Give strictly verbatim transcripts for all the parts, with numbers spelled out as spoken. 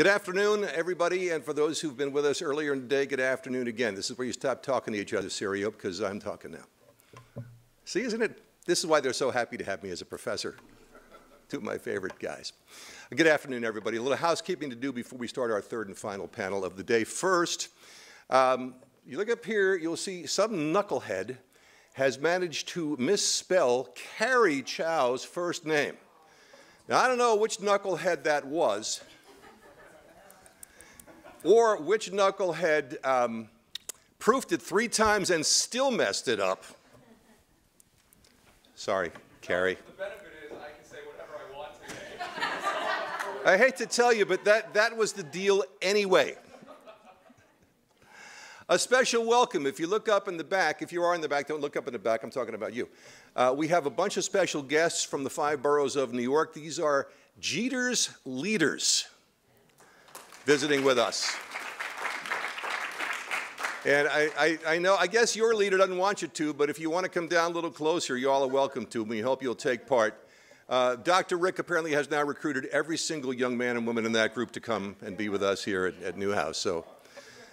Good afternoon, everybody, and for those who've been with us earlier in the day, good afternoon again. This is where you stop talking to each other, Sirio, because I'm talking now. See, isn't it? This is why they're so happy to have me as a professor. Two of my favorite guys. Good afternoon, everybody. A little housekeeping to do before we start our third and final panel of the day. First, um, you look up here, you'll see some knucklehead has managed to misspell Cary Chow's first name. Now, I don't know which knucklehead that was, or which knucklehead um, proofed it three times and still messed it up. Sorry, Cary. The benefit is I can say whatever I want today. I hate to tell you, but that, that was the deal anyway. A special welcome. If you look up in the back, if you are in the back, don't look up in the back, I'm talking about you. Uh, we have a bunch of special guests from the five boroughs of New York. These are Jeter's leaders visiting with us. And I, I, I know, I guess your leader doesn't want you to, but if you want to come down a little closer, you all are welcome to. We hope you'll take part. Uh, Doctor Rick apparently has now recruited every single young man and woman in that group to come and be with us here at, at Newhouse. So,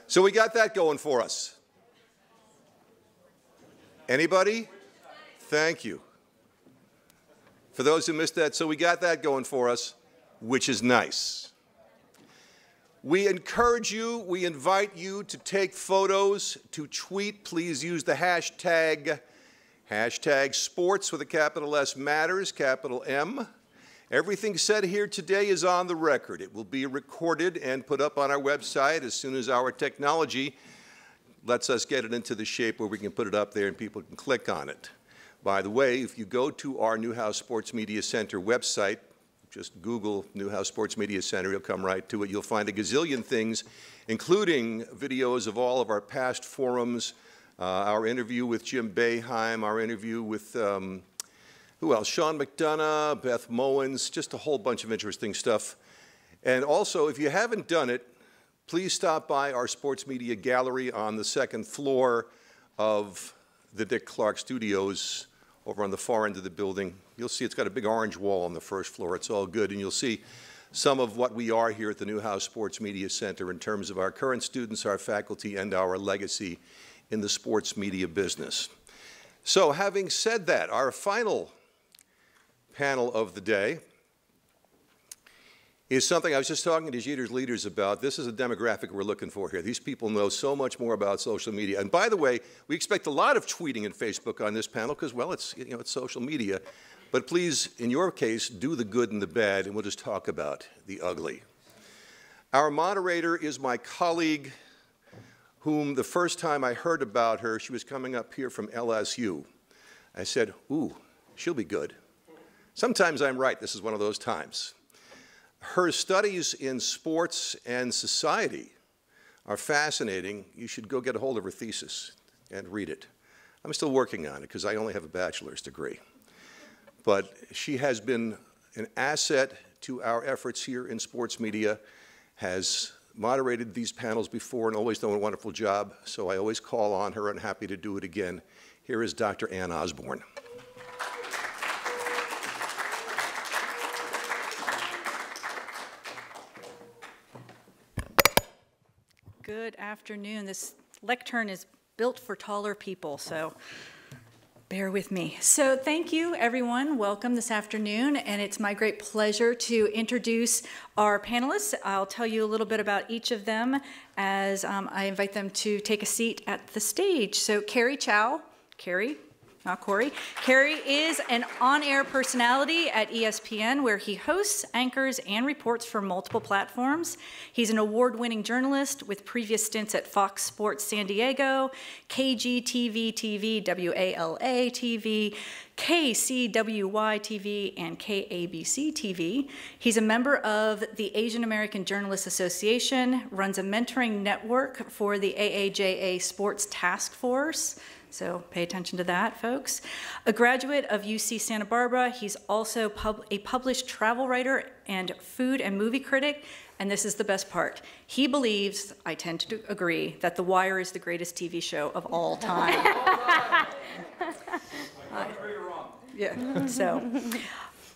so we got that going for us. Anybody? Thank you. For those who missed that, so we got that going for us, which is nice. We encourage you, we invite you to take photos, to tweet. Please use the hashtag, hashtag sports with a capital S matters, capital M. Everything said here today is on the record. It will be recorded and put up on our website as soon as our technology lets us get it into the shape where we can put it up there and people can click on it. By the way, if you go to our Newhouse Sports Media Center website, just Google Newhouse Sports Media Center, you'll come right to it. You'll find a gazillion things, including videos of all of our past forums, uh, our interview with Jim Boeheim, our interview with, um, who else? Sean McDonough, Beth Mowins, just a whole bunch of interesting stuff. And also, if you haven't done it, please stop by our sports media gallery on the second floor of the Dick Clark Studios over on the far end of the building. You'll see it's got a big orange wall on the first floor. It's all good, and you'll see some of what we are here at the Newhouse Sports Media Center in terms of our current students, our faculty, and our legacy in the sports media business. So having said that, our final panel of the day is something I was just talking to Jeter's leaders about. This is a demographic we're looking for here. These people know so much more about social media. And by the way, we expect a lot of tweeting and Facebook on this panel because, well, it's, you know, it's social media. But please, in your case, do the good and the bad, and we'll just talk about the ugly. Our moderator is my colleague, whom the first time I heard about her, she was coming up here from L S U. I said, ooh, she'll be good. Sometimes I'm right. This is one of those times. Her studies in sports and society are fascinating. You should go get a hold of her thesis and read it. I'm still working on it because I only have a bachelor's degree. But she has been an asset to our efforts here in sports media, has moderated these panels before and always done a wonderful job. So I always call on her and happy to do it again. Here is Doctor Ann Osborne. Good afternoon. This lectern is built for taller people, so bear with me. So thank you, everyone. Welcome this afternoon, and it's my great pleasure to introduce our panelists. I'll tell you a little bit about each of them as um, I invite them to take a seat at the stage. So Cary Chow, Cary, not Corey. Cary is an on-air personality at E S P N, where he hosts, anchors, and reports for multiple platforms. He's an award-winning journalist with previous stints at Fox Sports San Diego, K G T V T V, W A L A T V, K C W Y T V, and K A B C T V. He's a member of the Asian American Journalists Association, runs a mentoring network for the A A J A Sports Task Force, so pay attention to that, folks. A graduate of U C Santa Barbara, he's also pub a published travel writer and food and movie critic, and this is the best part. He believes, I tend to agree, that The Wire is the greatest T V show of all time. uh, yeah, so.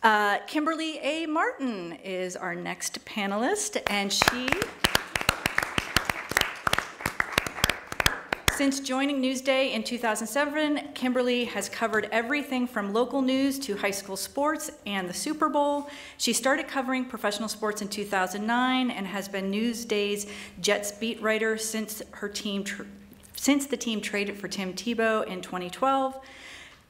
Uh, Kimberley A. Martin is our next panelist, and she, since joining Newsday in two thousand seven, Kimberley has covered everything from local news to high school sports and the Super Bowl. She started covering professional sports in two thousand nine and has been Newsday's Jets beat writer since her team tr since the team traded for Tim Tebow in twenty twelve.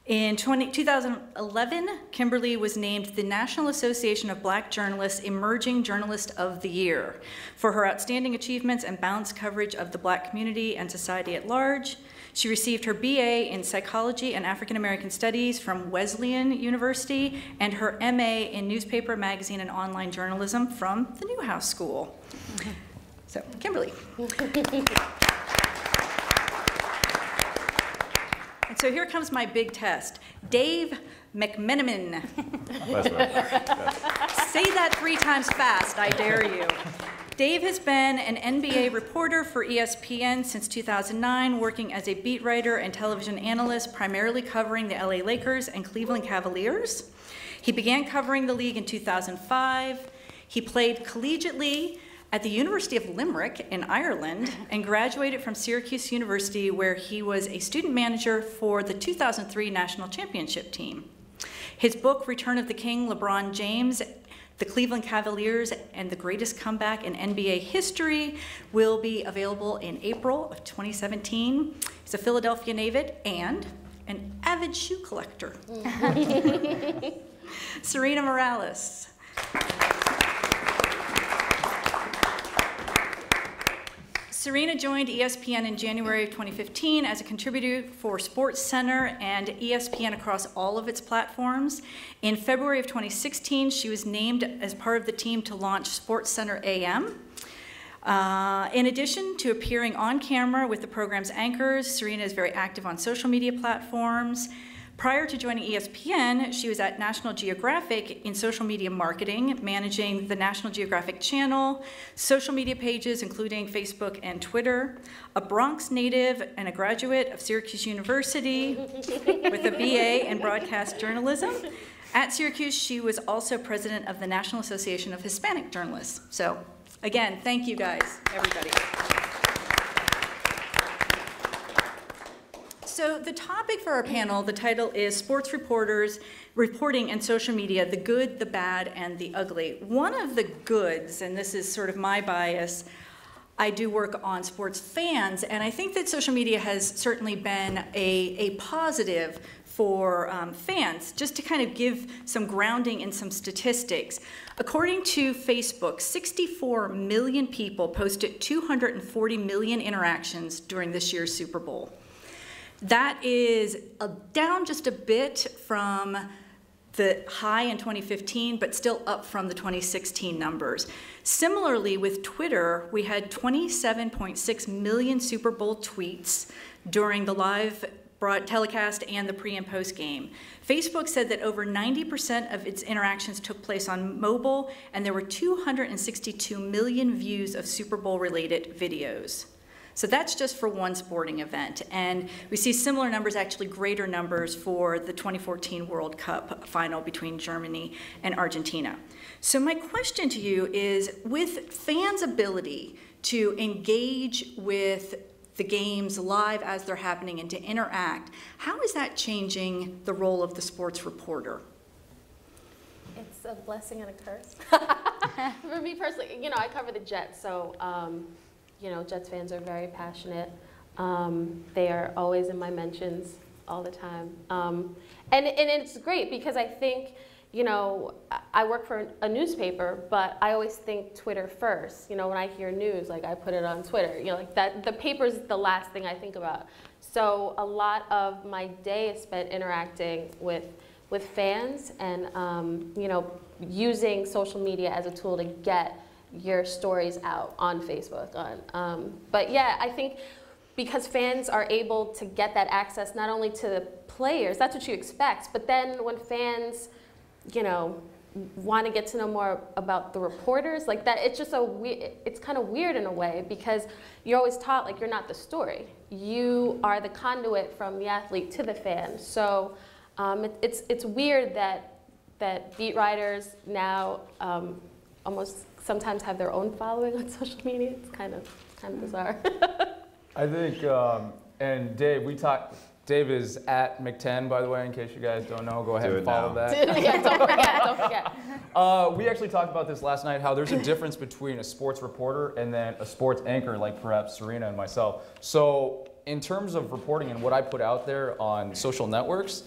In twenty, twenty eleven, Kimberley was named the National Association of Black Journalists Emerging Journalist of the Year for her outstanding achievements and balanced coverage of the Black community and society at large. She received her B A in Psychology and African American Studies from Wesleyan University and her M A in Newspaper, Magazine, and Online Journalism from the Newhouse School. So, Kimberley. And so here comes my big test. Dave McMenamin. Say that three times fast, I dare you. Dave has been an N B A reporter for E S P N since two thousand nine, working as a beat writer and television analyst, primarily covering the L A Lakers and Cleveland Cavaliers. He began covering the league in two thousand five. He played collegiately at the University of Limerick in Ireland and graduated from Syracuse University, where he was a student manager for the two thousand three National Championship team. His book, Return of the King, LeBron James, the Cleveland Cavaliers, and the Greatest Comeback in N B A History, will be available in April of twenty seventeen. He's a Philadelphia native and an avid shoe collector. Sarina Morales. Sarina joined E S P N in January of twenty fifteen as a contributor for SportsCenter and E S P N across all of its platforms. In February of twenty sixteen, she was named as part of the team to launch SportsCenter A M. Uh, in addition to appearing on camera with the program's anchors, Sarina is very active on social media platforms. Prior to joining E S P N, she was at National Geographic in social media marketing, managing the National Geographic Channel, social media pages including Facebook and Twitter. A Bronx native and a graduate of Syracuse University with a B A in broadcast journalism. At Syracuse, she was also president of the National Association of Hispanic Journalists. So again, thank you guys, everybody. So the topic for our panel, the title is Sports Reporters, Reporting and Social Media, the Good, the Bad, and the Ugly. One of the goods, and this is sort of my bias, I do work on sports fans, and I think that social media has certainly been a, a positive for um, fans. Just to kind of give some grounding in some statistics, according to Facebook, sixty-four million people posted two hundred forty million interactions during this year's Super Bowl. That is a, down just a bit from the high in twenty fifteen, but still up from the twenty sixteen numbers. Similarly, with Twitter, we had twenty-seven point six million Super Bowl tweets during the live broad telecast and the pre and post game. Facebook said that over ninety percent of its interactions took place on mobile, and there were two hundred sixty-two million views of Super Bowl-related videos. So that's just for one sporting event. And we see similar numbers, actually greater numbers, for the twenty fourteen World Cup final between Germany and Argentina. So my question to you is, with fans' ability to engage with the games live as they're happening and to interact, how is that changing the role of the sports reporter? It's a blessing and a curse. For me personally, you know, I cover the Jets, so um, you know, Jets fans are very passionate. Um, they are always in my mentions all the time. Um, and, and it's great because I think, you know, I work for a newspaper, but I always think Twitter first. You know, when I hear news, like, I put it on Twitter. You know, like that, the paper's the last thing I think about. So a lot of my day is spent interacting with, with fans and, um, you know, using social media as a tool to get your stories out on Facebook. On, um, but yeah, I think because fans are able to get that access not only to the players, that's what you expect, but then when fans, you know, want to get to know more about the reporters, like that, it's just a we it's kind of weird in a way, because you're always taught like you're not the story. You are the conduit from the athlete to the fan. So um, it, it's, it's weird that that beat writers now um, almost sometimes have their own following on social media. It's kind of kind of bizarre. I think, um, and Dave, we talked. Dave is at McTen, by the way, in case you guys don't know. Go ahead Do and follow now. that. Yeah, don't forget, don't forget. Uh, we actually talked about this last night, how there's a difference between a sports reporter and then a sports anchor, like perhaps Sarina and myself. So in terms of reporting and what I put out there on social networks,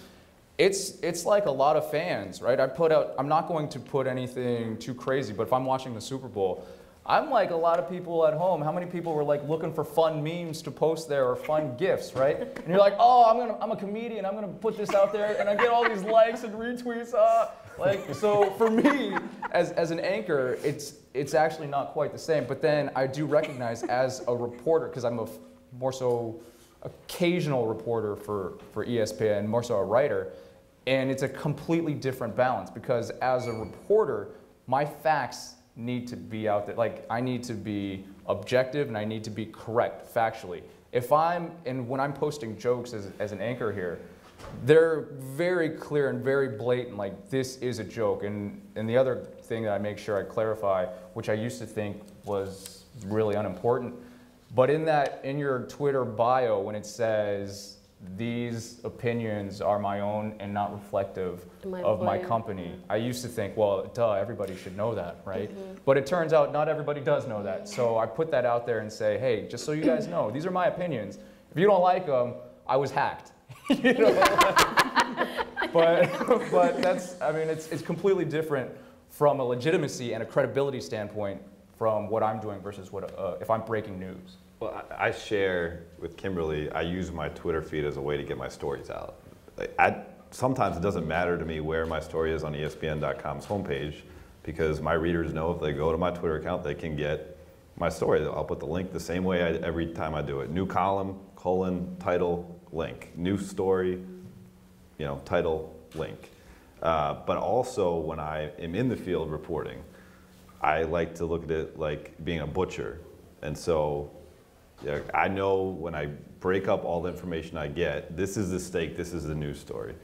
it's, it's like a lot of fans, right? I put out, I'm not going to put anything too crazy, but if I'm watching the Super Bowl, I'm like a lot of people at home. How many people were like looking for fun memes to post there or fun gifs, right? And you're like, oh, I'm gonna, I'm a comedian. I'm gonna put this out there, and I get all these likes and retweets. Uh, like, so for me, as as an anchor, it's it's actually not quite the same. But then I do recognize as a reporter, because I'm a more so occasional reporter for for E S P N, more so a writer, and it's a completely different balance because as a reporter, my facts need to be out there. Like, I need to be objective and I need to be correct factually. If I'm, and when I'm posting jokes as, as an anchor here, they're very clear and very blatant, like this is a joke. And, and the other thing that I make sure I clarify, which I used to think was really unimportant, but in that, in your Twitter bio when it says, these opinions are my own and not reflective my of my company. Mm-hmm. I used to think, well, duh, everybody should know that, right? Mm-hmm. But it turns out not everybody does know that. So I put that out there and say, hey, just so you guys know, these are my opinions. If you don't like them, I was hacked. You know? but, but that's, I mean, it's, it's completely different from a legitimacy and a credibility standpoint from what I'm doing versus what, uh, if I'm breaking news. Well, I share with Kimberly, I use my Twitter feed as a way to get my stories out. I, sometimes it doesn't matter to me where my story is on E S P N dot com's homepage because my readers know if they go to my Twitter account, they can get my story. I'll put the link the same way I, every time I do it. New column, colon, title, link. New story, you know, title, link. Uh, but also when I am in the field reporting, I like to look at it like being a butcher. And so I know when I break up all the information I get, this is the steak, this is the news story.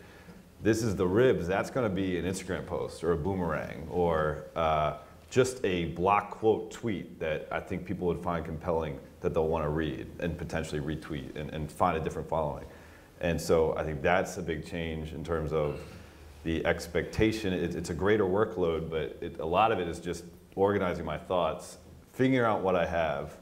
This is the ribs, that's gonna be an Instagram post or a boomerang or uh, just a block quote tweet that I think people would find compelling that they'll wanna read and potentially retweet and, and find a different following. And so I think that's a big change in terms of the expectation. It, it's a greater workload, but it, a lot of it is just organizing my thoughts, figuring out what I have,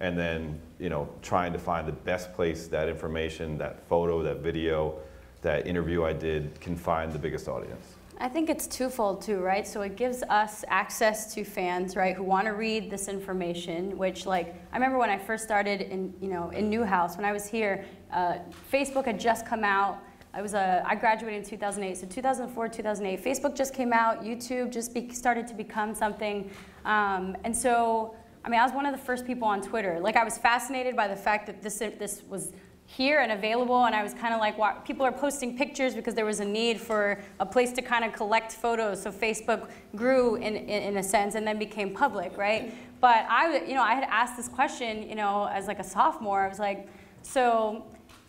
and then, you know, trying to find the best place that information, that photo, that video, that interview I did can find the biggest audience. I think it's twofold too, right? So it gives us access to fans, right, who want to read this information, which, like, I remember when I first started in, you know, in Newhouse, when I was here, uh, Facebook had just come out. I was a, I graduated in two thousand eight, so two thousand four, two thousand eight, Facebook just came out, YouTube just be, started to become something, um, and so, I mean, I was one of the first people on Twitter. Like, I was fascinated by the fact that this, this was here and available, and I was kind of like, wow, people are posting pictures because there was a need for a place to kind of collect photos, so Facebook grew in, in, in a sense and then became public, right? But I, you know, I had asked this question, you know, as like a sophomore. I was like, so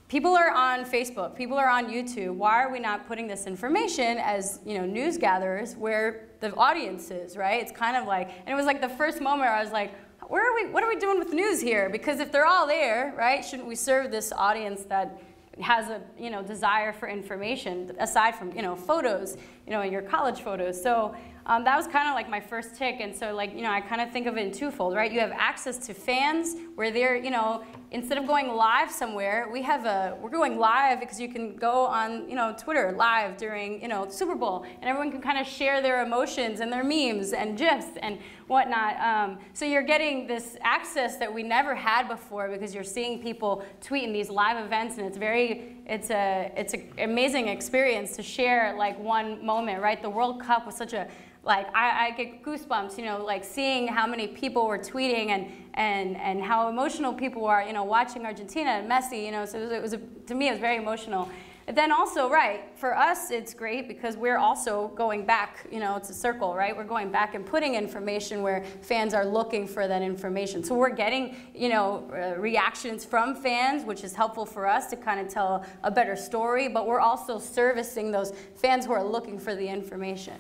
people are on Facebook, people are on YouTube, why are we not putting this information as, you know, news gatherers where the audience is, right? It's kind of like, and it was like the first moment where I was like, where are we, what are we doing with news here? Because if they're all there, right, shouldn't we serve this audience that has a, you know, desire for information aside from, you know, photos, you know, your college photos. So um, that was kind of like my first tick. And so, like, you know, I kind of think of it in twofold, right? You have access to fans where they're, you know, instead of going live somewhere, we have a, we're going live because you can go on, you know, Twitter live during, you know, Super Bowl, and everyone can kind of share their emotions and their memes and GIFs and whatnot. Um, so you're getting this access that we never had before because you're seeing people tweeting these live events, and it's very, it's a, it's an amazing experience to share like one moment, right? The World Cup was such a, like, I, I get goosebumps, you know, like seeing how many people were tweeting and, and, and how emotional people are, you know, watching Argentina and Messi, you know, so it was, it was a, to me, it was very emotional. Then also, right, for us it's great because we're also going back, you know, it's a circle, right? We're going back and putting information where fans are looking for that information. So we're getting, you know, uh, reactions from fans, which is helpful for us to kind of tell a better story, but we're also servicing those fans who are looking for the information.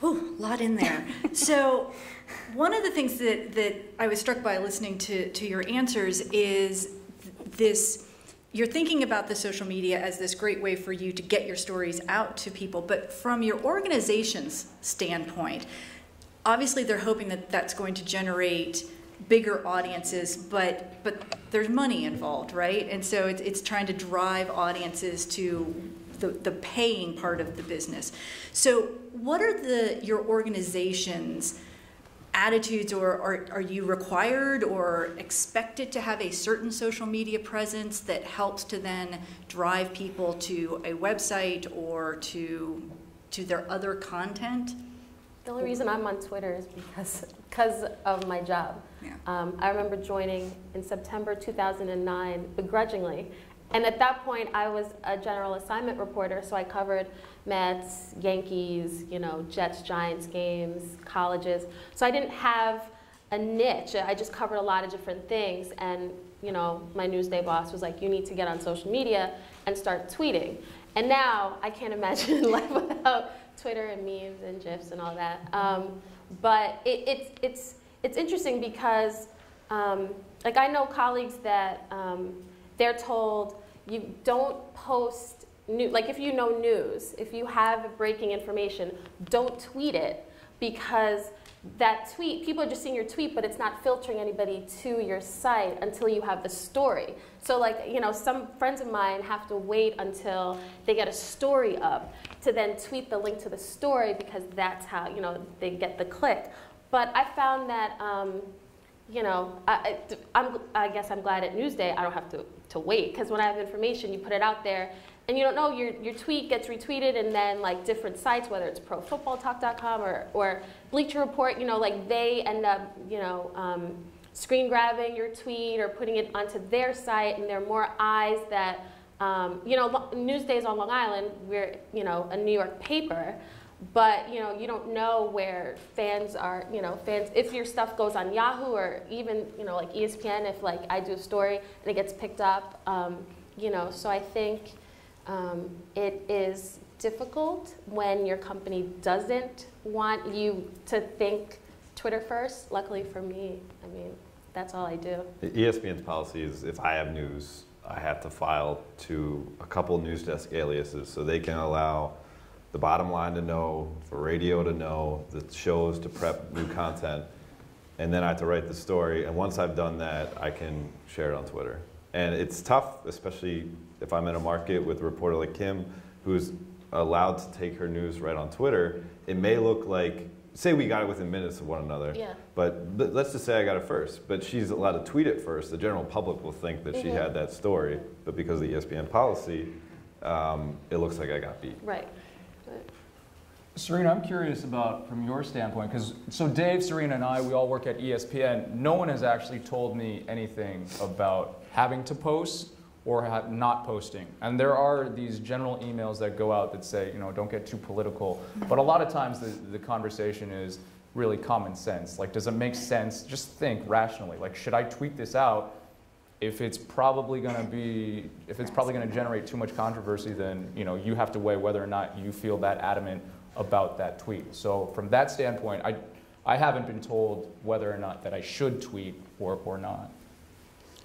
Whew, a lot in there. So one of the things that, that I was struck by listening to, to your answers is this, you're thinking about the social media as this great way for you to get your stories out to people, but from your organization's standpoint, obviously they're hoping that that's going to generate bigger audiences, but but there's money involved, right? And so it's, it's trying to drive audiences to the, the paying part of the business. So what are the your organization's attitudes, or are, are you required or expected to have a certain social media presence that helps to then drive people to a website or to to their other content? The only reason I'm on Twitter is because because of my job. Yeah. Um, I remember joining in September two thousand nine begrudgingly, and at that point I was a general assignment reporter, so I covered Mets, Yankees, you know, Jets, Giants games, colleges. So I didn't have a niche. I just covered a lot of different things, and you know, my Newsday boss was like, you need to get on social media and start tweeting. And now I can't imagine life without Twitter and memes and GIFs and all that. Um, but it, it's, it's, it's interesting because um, like I know colleagues that um, they're told you don't post new, like if you know news, if you have breaking information, don't tweet it, because that tweet, people are just seeing your tweet, but it's not filtering anybody to your site until you have the story. So like, you know, some friends of mine have to wait until they get a story up to then tweet the link to the story, because that's how, you know, they get the click. But I found that, um, you know, I, I'm, I guess I'm glad at Newsday I don't have to, to wait, because when I have information, you put it out there, and you don't know, your, your tweet gets retweeted, and then like different sites, whether it's pro football talk dot com or, or Bleacher Report, you know, like they end up, you know, um, screen grabbing your tweet or putting it onto their site, and there are more eyes that, um, you know, Newsday's on Long Island, we're, you know, a New York paper, but you know, you don't know where fans are, you know, fans, if your stuff goes on Yahoo or even, you know, like E S P N, if like I do a story and it gets picked up, um, you know, so I think, Um, it is difficult when your company doesn't want you to think Twitter first. Luckily for me, I mean, that's all I do. E S P N's policy is if I have news, I have to file to a couple news desk aliases so they can allow the bottom line to know, for radio to know, the shows to prep new content, and then I have to write the story. And once I've done that, I can share it on Twitter. And it's tough, especially if I'm in a market with a reporter like Kim, who's allowed to take her news right on Twitter. It may look like, say we got it within minutes of one another, yeah. but let's just say I got it first, but she's allowed to tweet it first. The general public will think that mm-hmm. she had that story, but because of the E S P N policy, um, it looks like I got beat. Right. Sarina, I'm curious about, from your standpoint, because so Dave, Sarina, and I, we all work at E S P N. No one has actually told me anything about having to post or have not posting. And there are these general emails that go out that say, you know, don't get too political. But a lot of times the, the conversation is really common sense. Like, does it make sense? Just think rationally. Like, should I tweet this out? If it's probably going to be, if it's probably going to generate too much controversy, then, you know, you have to weigh whether or not you feel that adamant about that tweet. So from that standpoint, I, I haven't been told whether or not that I should tweet or, or not.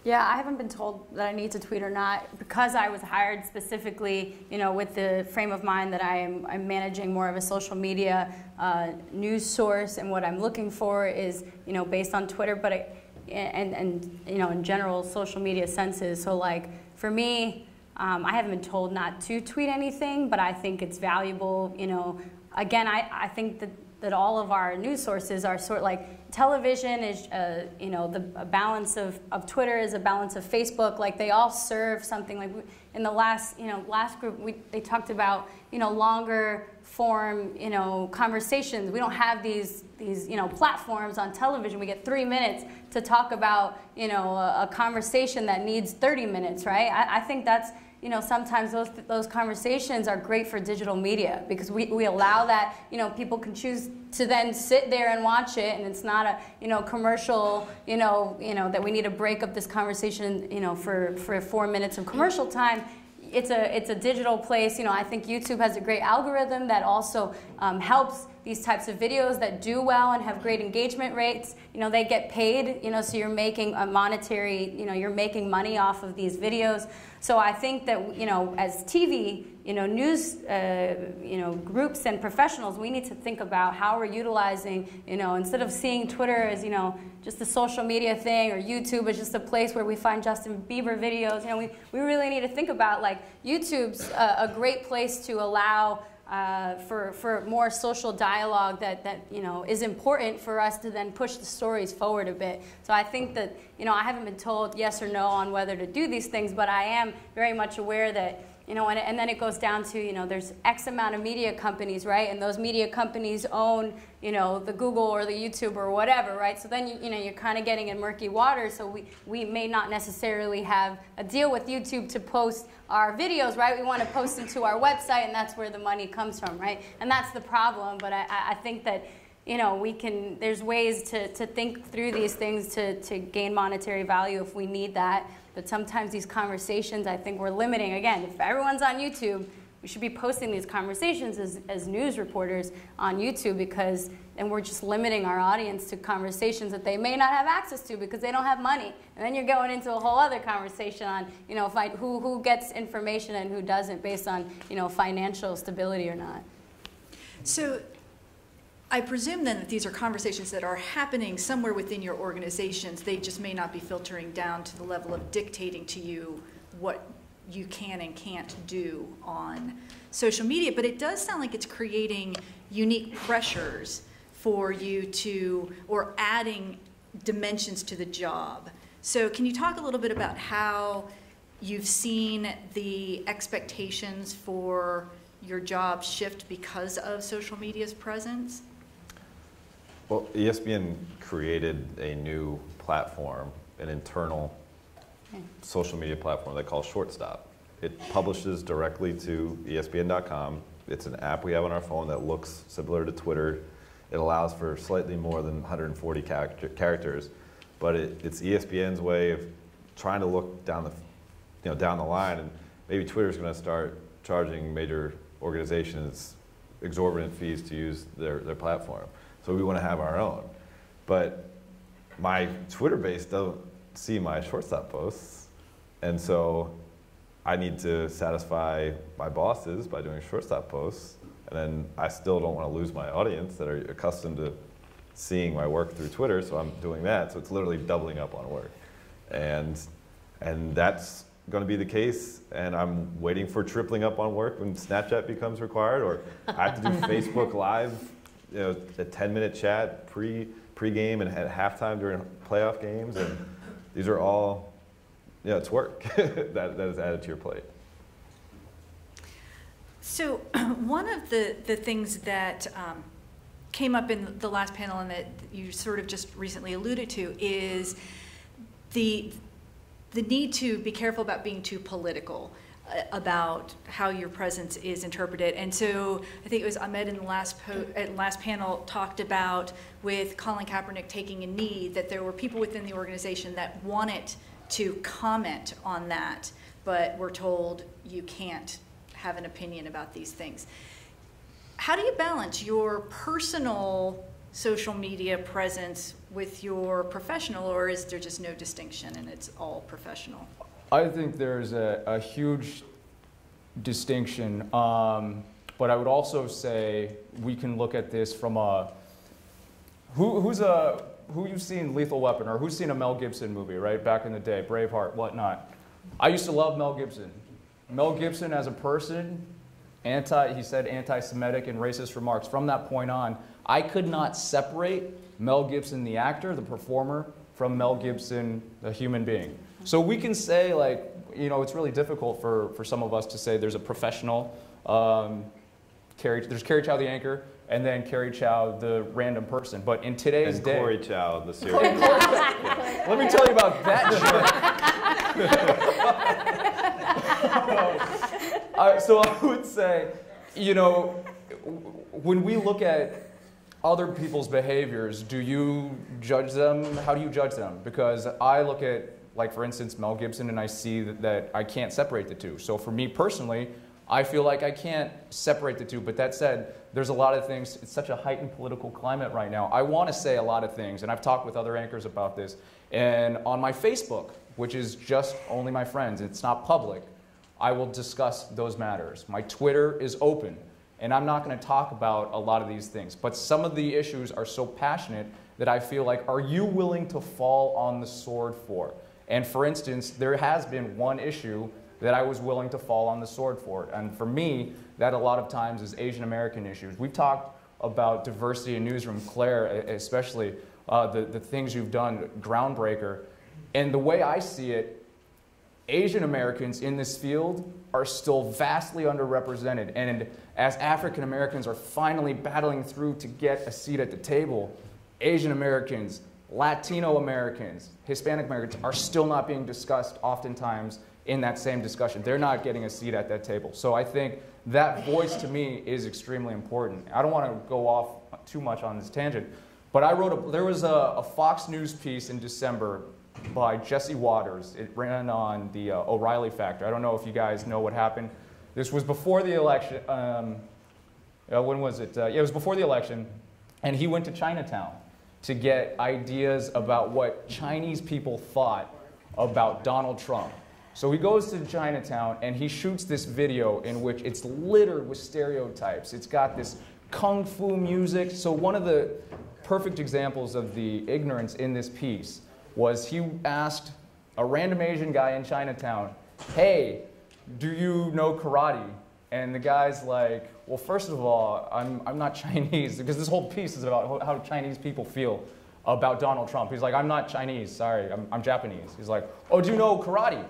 Yeah, I haven't been told that I need to tweet or not, because I was hired specifically, you know, with the frame of mind that I am I'm managing more of a social media uh, news source, and what I'm looking for is, you know, based on Twitter, but I, and and you know, in general social media senses. So like for me, um, I haven't been told not to tweet anything, but I think it's valuable. You know, again, I I think that that all of our news sources are sort of like. Television is, uh, you know, the a balance of, of Twitter is a balance of Facebook. Like they all serve something. Like we, in the last, you know, last group, we they talked about, you know, longer form, you know, conversations. We don't have these these, you know, platforms on television. We get three minutes to talk about, you know, a, a conversation that needs thirty minutes, right? I, I think that's. you know, sometimes those, those conversations are great for digital media because we, we allow that, you know, people can choose to then sit there and watch it, and it's not a, you know, commercial, you know, you know, that we need to break up this conversation, you know, for, for four minutes of commercial time. It's a, it's a digital place. You know, I think YouTube has a great algorithm that also um, helps these types of videos that do well and have great engagement rates. You know, they get paid, you know, so you're making a monetary, you know, you're making money off of these videos. So I think that, you know, as T V, you know, news, uh, you know, groups and professionals, we need to think about how we're utilizing, you know, instead of seeing Twitter as, you know, just a social media thing, or YouTube is just a place where we find Justin Bieber videos. You know, we, we really need to think about, like, YouTube's a, a great place to allow Uh, for, for more social dialogue that, that, you know, is important for us to then push the stories forward a bit. So I think that, you know, I haven't been told yes or no on whether to do these things, but I am very much aware that, you know, and, and then it goes down to, you know, there's X amount of media companies, right? And those media companies own, you know, the Google or the YouTube or whatever, right? So then, you, you know, you're kind of getting in murky water. So we, we may not necessarily have a deal with YouTube to post our videos, right? We want to post them to our website, and that's where the money comes from, right? And that's the problem. But I, I think that, you know, we can, there's ways to, to think through these things to, to gain monetary value if we need that. But sometimes these conversations, I think we're limiting. Again, if everyone's on YouTube, we should be posting these conversations as, as news reporters on YouTube, because then we're just limiting our audience to conversations that they may not have access to because they don't have money. And then you're going into a whole other conversation on, you know, if I, who, who gets information and who doesn't based on, you know, financial stability or not. So I presume then that these are conversations that are happening somewhere within your organizations. They just may not be filtering down to the level of dictating to you what you can and can't do on social media. But it does sound like it's creating unique pressures for you to, or adding dimensions to the job. So can you talk a little bit about how you've seen the expectations for your job shift because of social media's presence? Well, E S P N created a new platform, an internal social media platform they call Shortstop. It publishes directly to E S P N dot com. It's an app we have on our phone that looks similar to Twitter. It allows for slightly more than one hundred forty character, characters, but it, it's E S P N's way of trying to look down the, you know, down the line, and maybe Twitter's going to start charging major organizations exorbitant fees to use their, their platform. So we want to have our own. But my Twitter base doesn't see my Shortstop posts, and so I need to satisfy my bosses by doing Shortstop posts, and then I still don't want to lose my audience that are accustomed to seeing my work through Twitter, so I'm doing that. So it's literally doubling up on work. And, and that's going to be the case, and I'm waiting for tripling up on work when Snapchat becomes required, or I have to do Facebook Live, you know, a ten minute chat pre, pre-game and at halftime during playoff games, and these are all, yeah, you know, it's work that, that is added to your plate. So one of the, the things that um, came up in the last panel and that you sort of just recently alluded to is the the need to be careful about being too political uh, about how your presence is interpreted. And so I think it was Ahmed in the last, po uh, last panel talked about, with Colin Kaepernick taking a knee, that there were people within the organization that wanted to comment on that, but were told you can't have an opinion about these things. How do you balance your personal social media presence with your professional, or is there just no distinction and it's all professional? I think there's a, a huge distinction, um, but I would also say we can look at this from a, who, who's a, who you've seen Lethal Weapon, or who's seen a Mel Gibson movie, right? Back in the day, Braveheart, whatnot. I used to love Mel Gibson. Mel Gibson as a person, anti, he said anti-Semitic and racist remarks. From that point on, I could not separate Mel Gibson, the actor, the performer, from Mel Gibson, the human being. So we can say, like, you know, it's really difficult for, for some of us to say there's a professional, um, Cary, there's Cary Chow, the anchor, and then Cary Chow, the random person. But in today's and day. Cary Chow, the serial killer. Let me tell you about that joke. I, so I would say, you know, when we look at other people's behaviors, do you judge them? How do you judge them? Because I look at, like, for instance, Mel Gibson, and I see that, that I can't separate the two. So for me personally, I feel like I can't separate the two. But that said, there's a lot of things. It's such a heightened political climate right now. I want to say a lot of things, and I've talked with other anchors about this. And on my Facebook, which is just only my friends, it's not public, I will discuss those matters. My Twitter is open, and I'm not going to talk about a lot of these things. But some of the issues are so passionate that I feel like, are you willing to fall on the sword for? And for instance, there has been one issue that I was willing to fall on the sword for. And for me, that a lot of times is Asian American issues. We've talked about diversity in newsroom, Claire, especially uh, the, the things you've done, Groundbreaker. And the way I see it, Asian Americans in this field are still vastly underrepresented. And as African Americans are finally battling through to get a seat at the table, Asian Americans, Latino Americans, Hispanic Americans are still not being discussed oftentimes in that same discussion. They're not getting a seat at that table. So I think that voice to me is extremely important. I don't want to go off too much on this tangent, but I wrote a, there was a, a Fox News piece in December by Jesse Watters. It ran on the uh, O'Reilly factor. I don't know if you guys know what happened. This was before the election. Um, uh, when was it? Uh, yeah, it was before the election, and he went to Chinatown to get ideas about what Chinese people thought about Donald Trump. So he goes to Chinatown and he shoots this video in which it's littered with stereotypes. It's got this kung fu music. So one of the perfect examples of the ignorance in this piece was he asked a random Asian guy in Chinatown, hey, do you know karate? And the guy's like, well, first of all, I'm, I'm not Chinese, because this whole piece is about how Chinese people feel about Donald Trump. He's like, I'm not Chinese, sorry, I'm, I'm Japanese. He's like, oh, do you know karate?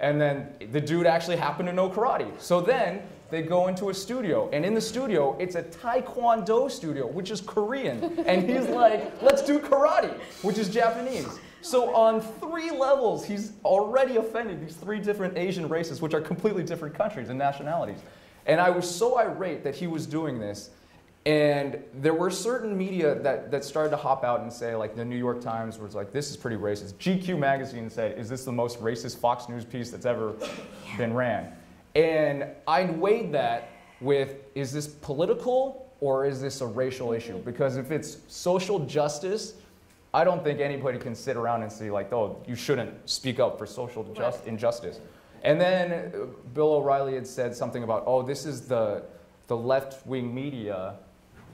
And then the dude actually happened to know karate. So then they go into a studio, and in the studio, it's a taekwondo studio, which is Korean. And he's like, let's do karate, which is Japanese. So on three levels, he's already offended these three different Asian races, which are completely different countries and nationalities. And I was so irate that he was doing this. And there were certain media that, that started to hop out and say, like the New York Times was like, this is pretty racist. G Q magazine said, is this the most racist Fox News piece that's ever yeah. been ran? And I weighed that with, is this political or is this a racial issue? Because if it's social justice, I don't think anybody can sit around and say, like, oh, you shouldn't speak up for social just injustice. And then Bill O'Reilly had said something about, oh, this is the, the left-wing media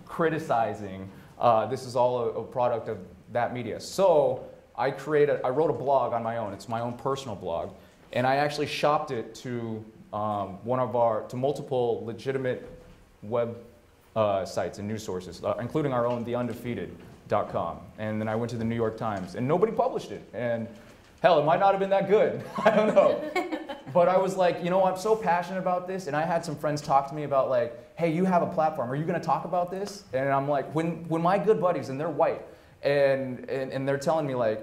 criticizing. Uh, this is all a, a product of that media. So I, created, I wrote a blog on my own. It's my own personal blog. And I actually shopped it to um, one of our, to multiple legitimate web uh, sites and news sources, uh, including our own, The Undefeated. .com. And then I went to the New York Times, and nobody published it. And hell, it might not have been that good. I don't know. But I was like, you know, I'm so passionate about this. And I had some friends talk to me about, like, hey, you have a platform. Are you going to talk about this? And I'm like, when, when my good buddies, and they're white, and, and, and they're telling me, like,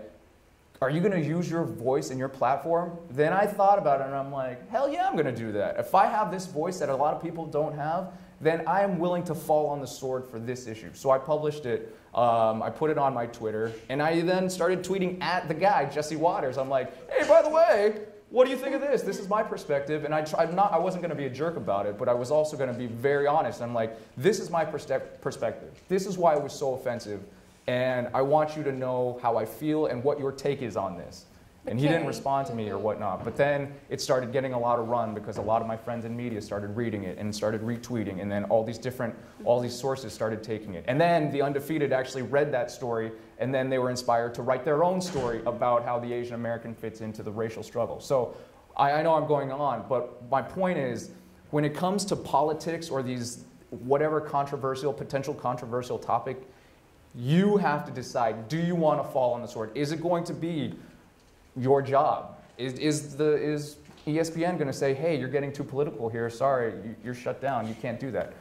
are you going to use your voice and your platform? Then I thought about it, and I'm like, hell yeah, I'm going to do that. If I have this voice that a lot of people don't have, then I am willing to fall on the sword for this issue. So I published it. Um, I put it on my Twitter, and I then started tweeting at the guy, Jesse Watters. I'm like, hey, by the way, what do you think of this? This is my perspective. And I tried not, I wasn't going to be a jerk about it, but I was also going to be very honest. I'm like, this is my perspective. This is why it was so offensive, and I want you to know how I feel and what your take is on this. And he didn't respond to me or whatnot. But then it started getting a lot of run because a lot of my friends in media started reading it and started retweeting. And then all these different, all these sources started taking it. And then The Undefeated actually read that story. And then they were inspired to write their own story about how the Asian American fits into the racial struggle. So I, I know I'm going on. But my point is, when it comes to politics or these whatever controversial, potential controversial topic, you have to decide, do you want to fall on the sword? Is it going to be your job? Is, is, the, is E S P N going to say, hey, you're getting too political here, sorry, you're shut down, you can't do that?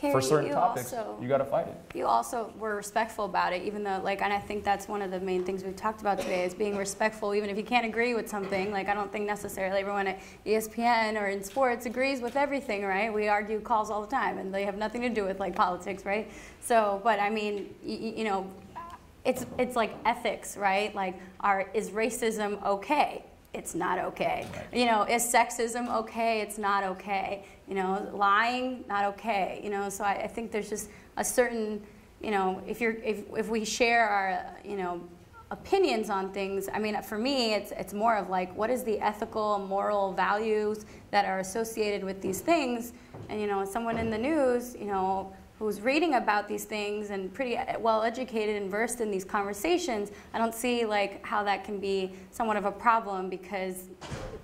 Cary, for certain you topics, also, you got to fight it. You also were respectful about it, even though, like, and I think that's one of the main things we've talked about today is being respectful, even if you can't agree with something. Like, I don't think necessarily everyone at E S P N or in sports agrees with everything, right? We argue calls all the time, and they have nothing to do with, like, politics, right? So, but I mean, y you know, it's it's like ethics, right? Like, are is racism okay? It's not okay. You know, is sexism okay? It's not okay. You know, lying, not okay. You know, so I, I think there's just a certain, you know, if you're, if if we share our, you know, opinions on things, I mean, for me, it's it's more of like, what is the ethical, moral values that are associated with these things? And you know, someone in the news, you know, who's reading about these things and pretty well educated and versed in these conversations, I don't see like how that can be somewhat of a problem, because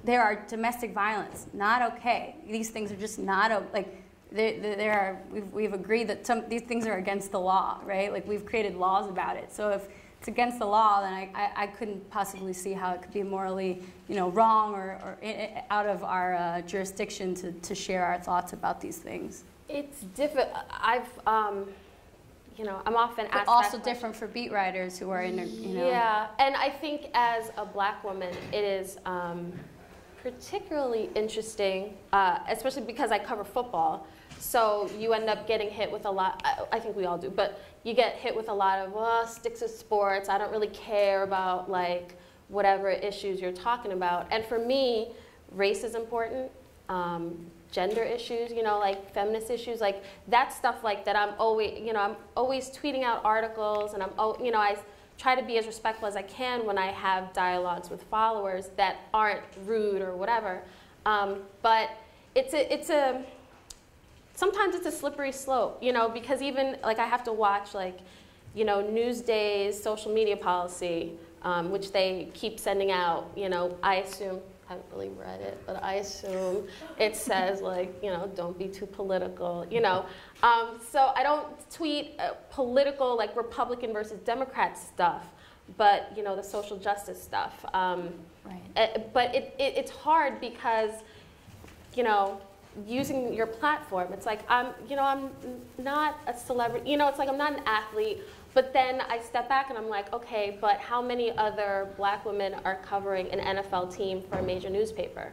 there are domestic violence, not okay. These things are just not like there. There are we've we've agreed that some these things are against the law, right? Like we've created laws about it. So if it's against the law, then I I, I couldn't possibly see how it could be morally, you know, wrong or or in, out of our uh, jurisdiction to to share our thoughts about these things. It's different. I've, um, you know, I'm often asked. But also different for beat writers who are in, you know. Yeah, and I think as a black woman, it is um, particularly interesting, uh, especially because I cover football. So you end up getting hit with a lot. I, I think we all do, but you get hit with a lot of well, sticks of sports. I don't really care about like whatever issues you're talking about. And for me, race is important. Um, gender issues, you know, like feminist issues, like that stuff like that. I'm always, you know, I'm always tweeting out articles, and I'm, you know, I try to be as respectful as I can when I have dialogues with followers that aren't rude or whatever. Um, but it's a, it's a, sometimes it's a slippery slope, you know, because even like I have to watch like, you know, Newsday's social media policy, um, which they keep sending out, you know, I assume. I haven't really read it, but I assume it says, like, you know, don't be too political, you know. Um, so I don't tweet uh, political, like, Republican versus Democrat stuff, but, you know, the social justice stuff. Um, right. Uh, but it, it, it's hard because, you know, using your platform, it's like, I'm, you know, I'm not a celebrity. You know, it's like I'm not an athlete. But then I step back and I'm like, okay, but how many other black women are covering an N F L team for a major newspaper?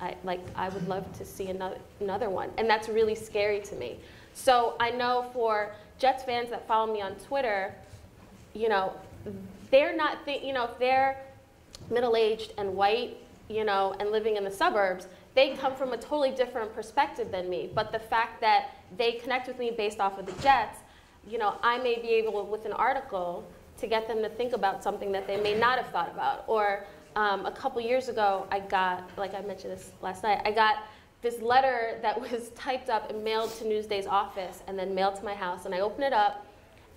I, like, I would love to see another, another one. And that's really scary to me. So I know for Jets fans that follow me on Twitter, you know, they're not, th you know, if they're middle-aged and white, you know, and living in the suburbs, they come from a totally different perspective than me. But the fact that they connect with me based off of the Jets, you know, I may be able, with an article, to get them to think about something that they may not have thought about. Or um, a couple years ago, I got, like I mentioned this last night, I got this letter that was typed up and mailed to Newsday's office and then mailed to my house. And I open it up,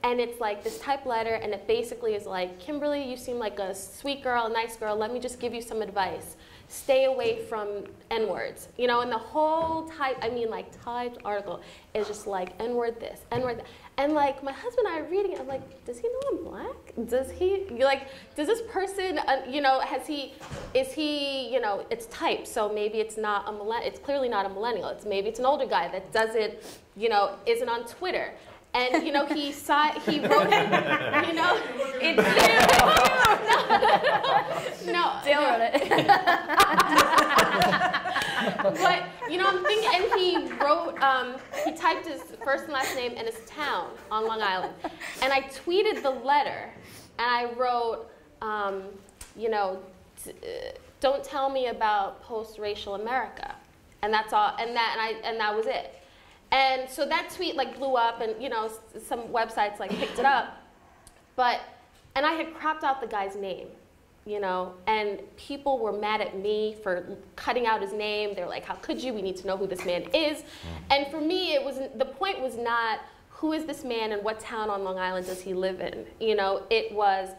and it's like this typed letter, and it basically is like, Kimberly, you seem like a sweet girl, a nice girl. Let me just give you some advice. Stay away from N-words. You know, and the whole type, I mean, like, typed article is just like, N-word this, N-word that. And like, my husband and I are reading it, I'm like, does he know I'm black? Does he, like, does this person, uh, you know, has he, is he, you know, it's typed, so maybe it's not a millennial, it's clearly not a millennial, it's maybe it's an older guy that doesn't, you know, isn't on Twitter. And, you know, he saw, he wrote it, you know, it's you. No, no, no. Dale wrote it. But, you know, I'm thinking, and he wrote, um, he typed his first and last name and his town on Long Island. And I tweeted the letter, and I wrote, um, you know, t uh, don't tell me about post-racial America. And that's all, and that, and I, and that was it. And so that tweet like blew up, and you know some websites like picked it up, but and I had cropped out the guy's name, you know, and people were mad at me for cutting out his name. They're like, "How could you? We need to know who this man is." And for me, it was the point was not who is this man and what town on Long Island does he live in. You know, it was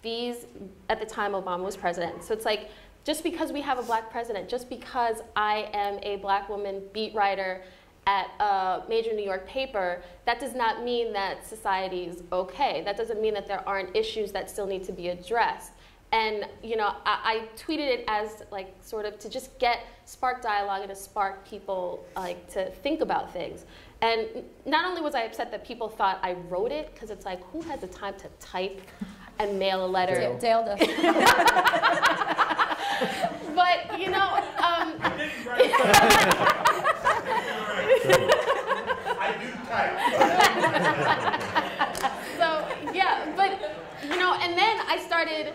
these at the time Obama was president, so it's like. Just because we have a black president, just because I am a black woman beat writer at a major New York paper, that does not mean that society is okay. That doesn't mean that there aren't issues that still need to be addressed. And you know, I, I tweeted it as like sort of to just get spark dialogue and to spark people like to think about things. And not only was I upset that people thought I wrote it, because it's like, who has the time to type and mail a letter? Dale, Dale does. But, you know, um, I didn't write it. I do type. So, yeah, but, you know, and then I started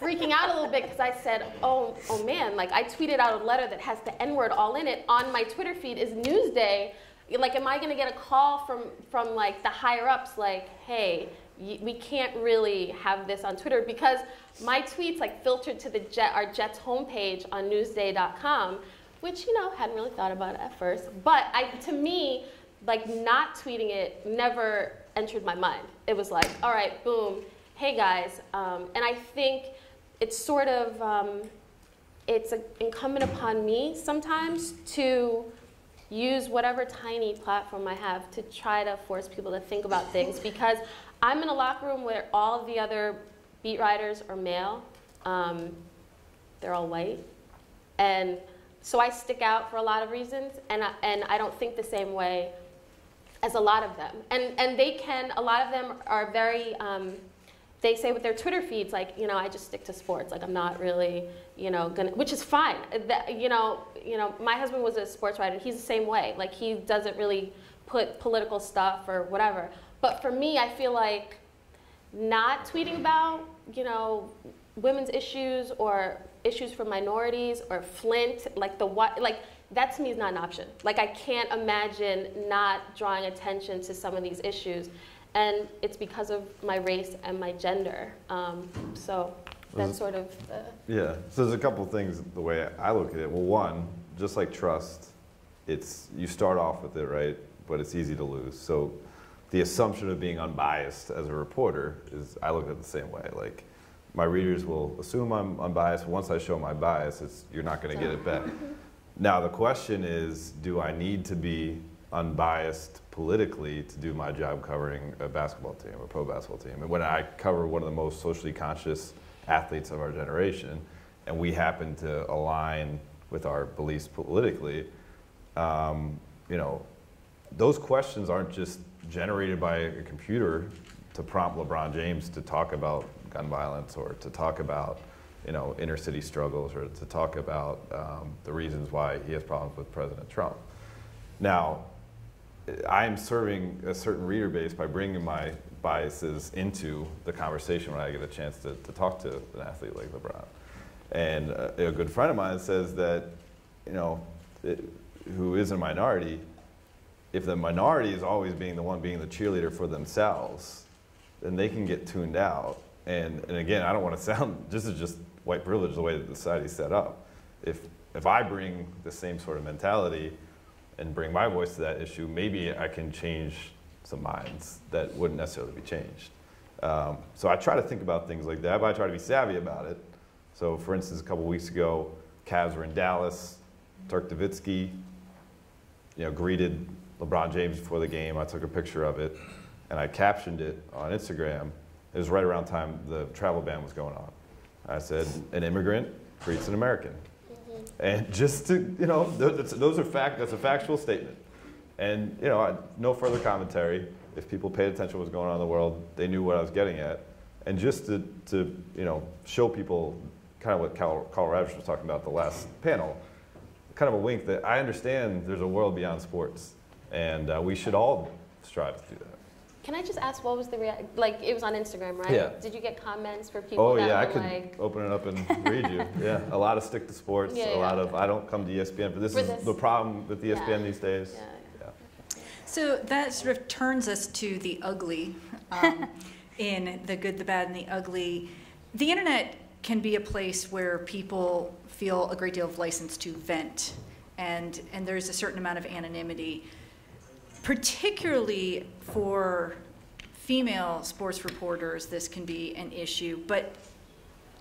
freaking out a little bit because I said, oh, oh man, like I tweeted out a letter that has the N word all in it. On my Twitter feed is Newsday. Like, am I gonna get a call from, from like the higher ups like, hey, we can't really have this on Twitter, because my tweets like filtered to the Jet, our Jets homepage on newsday dot com, which, you know, hadn't really thought about it at first. But I, to me, like not tweeting it never entered my mind. It was like, all right, boom, hey guys. Um, and I think it's sort of, um, it's a, incumbent upon me sometimes to use whatever tiny platform I have to try to force people to think about things, because I'm in a locker room where all the other beat writers are male. Um, they're all white. And so I stick out for a lot of reasons, and I, and I don't think the same way as a lot of them. And, and they can, a lot of them are very, um, they say with their Twitter feeds, like, you know, I just stick to sports. Like, I'm not really, you know, gonna, which is fine. That, you know, you know, my husband was a sports writer. He's the same way. Like, he doesn't really put political stuff or whatever. But for me, I feel like not tweeting about, you know, women's issues or issues for minorities or Flint, like the what, like that to me is not an option. Like, I can't imagine not drawing attention to some of these issues, and it's because of my race and my gender. Um, so that's sort of the yeah. So there's a couple of things the way I look at it. Well, one, just like trust, it's you start off with it right, but it's easy to lose. So the assumption of being unbiased as a reporter is, I look at it the same way. Like, my readers will assume I'm unbiased. Once I show my bias, it's, you're not gonna get it back. Now the question is, do I need to be unbiased politically to do my job covering a basketball team, a pro basketball team? And when I cover one of the most socially conscious athletes of our generation, and we happen to align with our beliefs politically, um, you know, those questions aren't just generated by a computer to prompt LeBron James to talk about gun violence or to talk about, you know, inner city struggles or to talk about um, the reasons why he has problems with President Trump. Now, I'm serving a certain reader base by bringing my biases into the conversation when I get a chance to, to talk to an athlete like LeBron. And uh, a good friend of mine says that, you know, it, who is a minority, if the minority is always being the one being the cheerleader for themselves, then they can get tuned out. And, and again, I don't want to sound, this is just white privilege, the way that the society's set up. If, if I bring the same sort of mentality and bring my voice to that issue, maybe I can change some minds that wouldn't necessarily be changed. Um, so I try to think about things like that, but I try to be savvy about it. So for instance, a couple weeks ago, Cavs were in Dallas, Dirk Nowitzki, you know, greeted LeBron James before the game. I took a picture of it, and I captioned it on Instagram. It was right around the time the travel ban was going on. I said, an immigrant greets an American. Mm-hmm. And just to, you know, those, those are fact, that's a factual statement. And, you know, I, no further commentary. If people paid attention to what was going on in the world, they knew what I was getting at. And just to, to you know, show people kind of what Carl, Carl Ravitch was talking about the last panel, kind of a wink that I understand there's a world beyond sports. And uh, we should all strive to do that. Can I just ask, what was the reaction? Like, it was on Instagram, right? Yeah. Did you get comments for people? Oh, that yeah, I could like open it up and read you. Yeah, a lot of stick to sports, yeah, a yeah, lot yeah. of I don't come to E S P N, but this for is this. the problem with E S P N yeah. these days. Yeah, yeah. Yeah. So that sort of turns us to the ugly, um, in the good, the bad, and the ugly. The internet can be a place where people feel a great deal of license to vent, and, and there's a certain amount of anonymity, particularly for female sports reporters. This can be an issue, but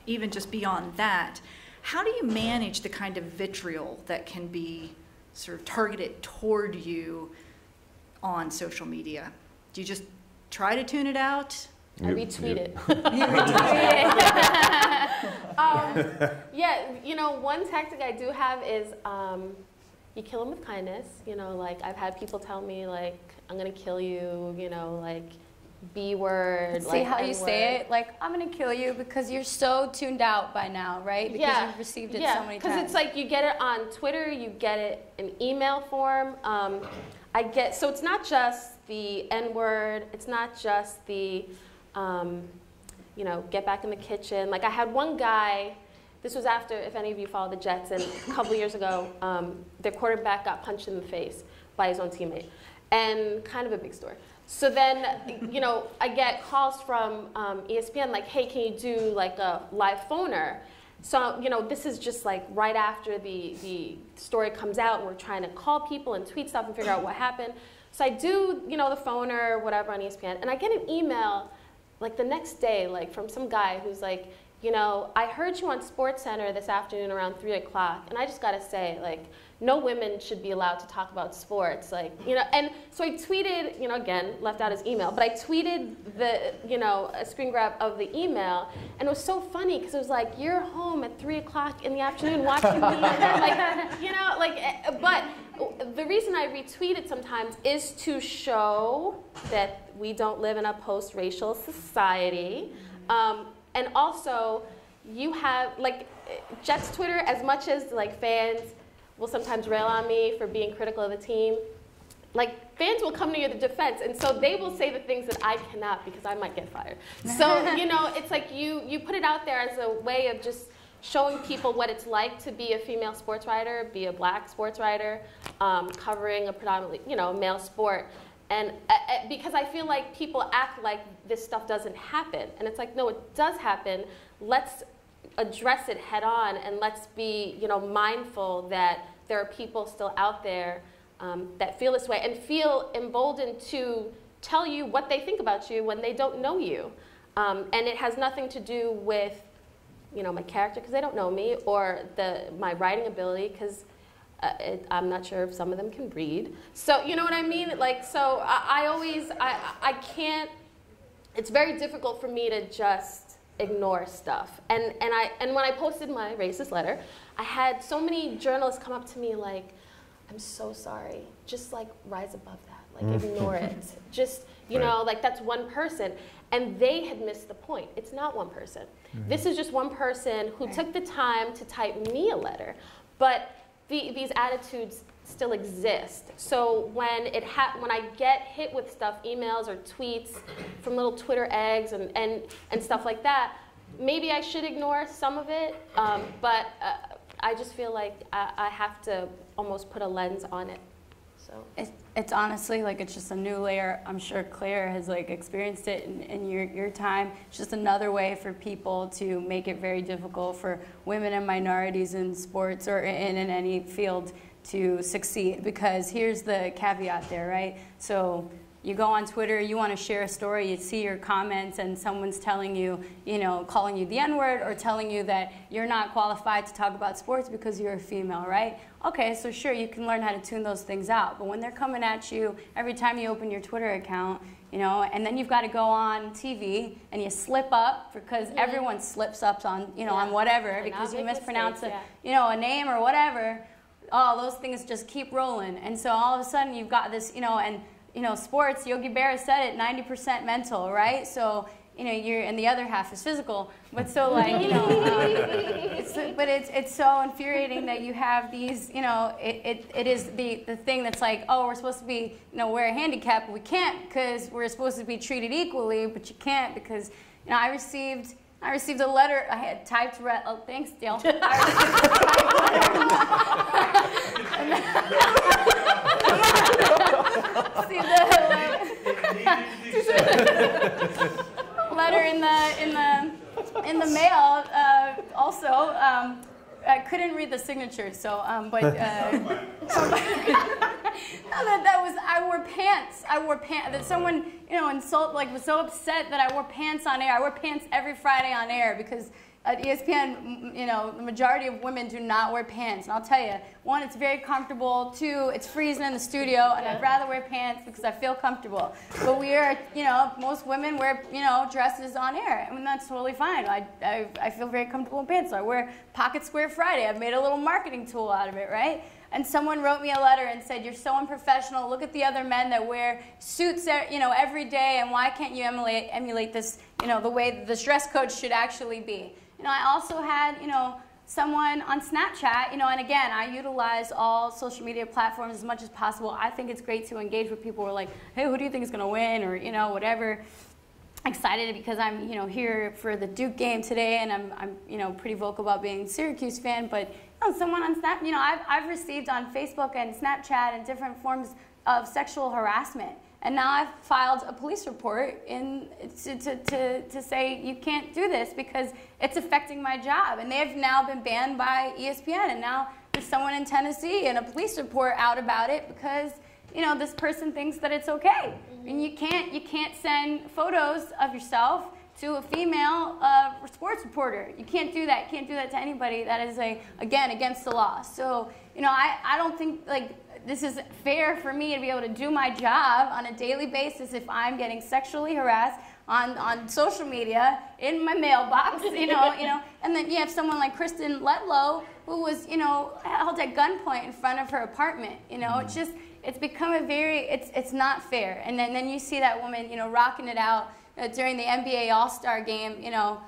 even just beyond that, how do you manage the kind of vitriol that can be sort of targeted toward you on social media? Do you just try to tune it out? I retweet it. You retweet it. um, yeah, you know, one tactic I do have is, um, you kill them with kindness. You know, like, I've had people tell me, like, I'm gonna kill you, you know, like, B word. See like how N-word. You say it? Like, I'm gonna kill you, because you're so tuned out by now, right? Because yeah. you've received it yeah. so many times. Because it's like, you get it on Twitter, you get it in email form. Um, I get, so it's not just the N-word, it's not just the, um, you know, get back in the kitchen. Like, I had one guy, this was after, if any of you follow the Jets, and a couple years ago, um, their quarterback got punched in the face by his own teammate. And kind of a big story. So then, you know, I get calls from um, E S P N, like, hey, can you do, like, a live phoner? So, you know, this is just, like, right after the, the story comes out. We're trying to call people and tweet stuff and figure out what happened. So I do, you know, the phoner, whatever, on E S P N. And I get an email, like, the next day, like, from some guy who's like, you know, I heard you on SportsCenter this afternoon around three o'clock, and I just got to say, like, no women should be allowed to talk about sports. Like, you know, and so I tweeted, you know, again, left out his email, but I tweeted the, you know, a screen grab of the email, and it was so funny, because it was like, you're home at three o'clock in the afternoon watching me, like, you know, like, but the reason I retweet it sometimes is to show that we don't live in a post-racial society. Um, And also, you have, like, Jets Twitter, as much as, like, fans will sometimes rail on me for being critical of the team, like, fans will come to your defense, and so they will say the things that I cannot, because I might get fired. So, you know, it's like you, you put it out there as a way of just showing people what it's like to be a female sports writer, be a black sports writer, um, covering a predominantly, you know, male sport. And uh, uh, because I feel like people act like this stuff doesn't happen. And it's like, no, it does happen. Let's address it head on, and let's be, you know, mindful that there are people still out there um, that feel this way and feel emboldened to tell you what they think about you when they don't know you. Um, and it has nothing to do with, you know, my character, because they don't know me, or the, my writing ability, because Uh, it, I'm not sure if some of them can read. So, you know what I mean? Like, so I, I always, I, I can't, it's very difficult for me to just ignore stuff. And, and, I, and when I posted my racist letter, I had so many journalists come up to me like, I'm so sorry. Just, like, rise above that. Like, ignore it. Just, you right. know, like, that's one person. And they had missed the point. It's not one person. Mm-hmm. This is just one person who right. took the time to type me a letter. But The, these attitudes still exist. So when it ha when I get hit with stuff, emails or tweets from little Twitter eggs and, and, and stuff like that, maybe I should ignore some of it, um, but uh, I just feel like I, I have to almost put a lens on it. So it's, it's honestly, like, it's just a new layer. I'm sure Claire has, like, experienced it in, in your, your time. It's just another way for people to make it very difficult for women and minorities in sports or in, in any field to succeed. Because here's the caveat there, right? So you go on Twitter, you want to share a story, you see your comments, and someone's telling you, you know, calling you the N-word or telling you that you're not qualified to talk about sports because you're a female, right? Okay, so sure, you can learn how to tune those things out. But when they're coming at you every time you open your Twitter account, you know, and then you've got to go on T V and you slip up, because yeah. everyone slips up on, you know, yeah. on whatever, and because you mispronounce mistakes, a, yeah. you know, a name or whatever. Oh, those things just keep rolling. And so all of a sudden you've got this, you know, and, you know, sports, Yogi Berra said it, ninety percent mental, right? So, you know, you're, and the other half is physical. But so, like, you know, um, it's, but it's, it's so infuriating that you have these, you know, it, it, it is the, the thing that's like, oh, we're supposed to be, you know, we're handicapped, but we can't because we're supposed to be treated equally, but you can't because, you know, I received, I received a letter, I had typed, re oh, thanks, Dale. See the letter in the in the in the mail. Uh, also, um, I couldn't read the signature, so um, but uh, no, that, that was I wore pants. I wore pants. That someone you know insult like was so upset that I wore pants on air. I wear pants every Friday on air because at E S P N, you know, the majority of women do not wear pants. And I'll tell you, one, it's very comfortable. Two, it's freezing in the studio, and yeah. I'd rather wear pants because I feel comfortable. But we are, you know, most women wear, you know, dresses on air, and that's totally fine. I, I, I feel very comfortable in pants, so I wear Pocket Square Friday. I've made a little marketing tool out of it, right? and someone wrote me a letter and said, "You're so unprofessional. Look at the other men that wear suits, you know, every day, and why can't you emulate emulate this, you know, the way this dress code should actually be?" You know, I also had, you know, someone on Snapchat, you know, and again, I utilize all social media platforms as much as possible. I think it's great to engage with people who are like, "Hey, who do you think is going to win?" or, you know, whatever. Excited because I'm, you know, here for the Duke game today, and I'm, I'm, you know, pretty vocal about being a Syracuse fan. But you know, someone on Snap, you know, I've, I've received on Facebook and Snapchat and different forms of sexual harassment, and now I've filed a police report in to to to, to say you can't do this because it's affecting my job, and they've now been banned by E S P N, and now there's someone in Tennessee and a police report out about it because, you know, this person thinks that it's okay. Mm-hmm. And you can't, you can't send photos of yourself to a female uh, sports reporter. You can't do that. You can't do that to anybody. That is, a, again, against the law. So, you know, I, I don't think, like, this is fair for me to be able to do my job on a daily basis if I'm getting sexually harassed on, on social media, in my mailbox, you know, you know. And then you have someone like Kristen Ledlow, who was, you know, held at gunpoint in front of her apartment, you know. Mm-hmm. It's just, it's become a very, it's it's not fair. And then, then you see that woman, you know, rocking it out uh, during the N B A All-Star game, you know.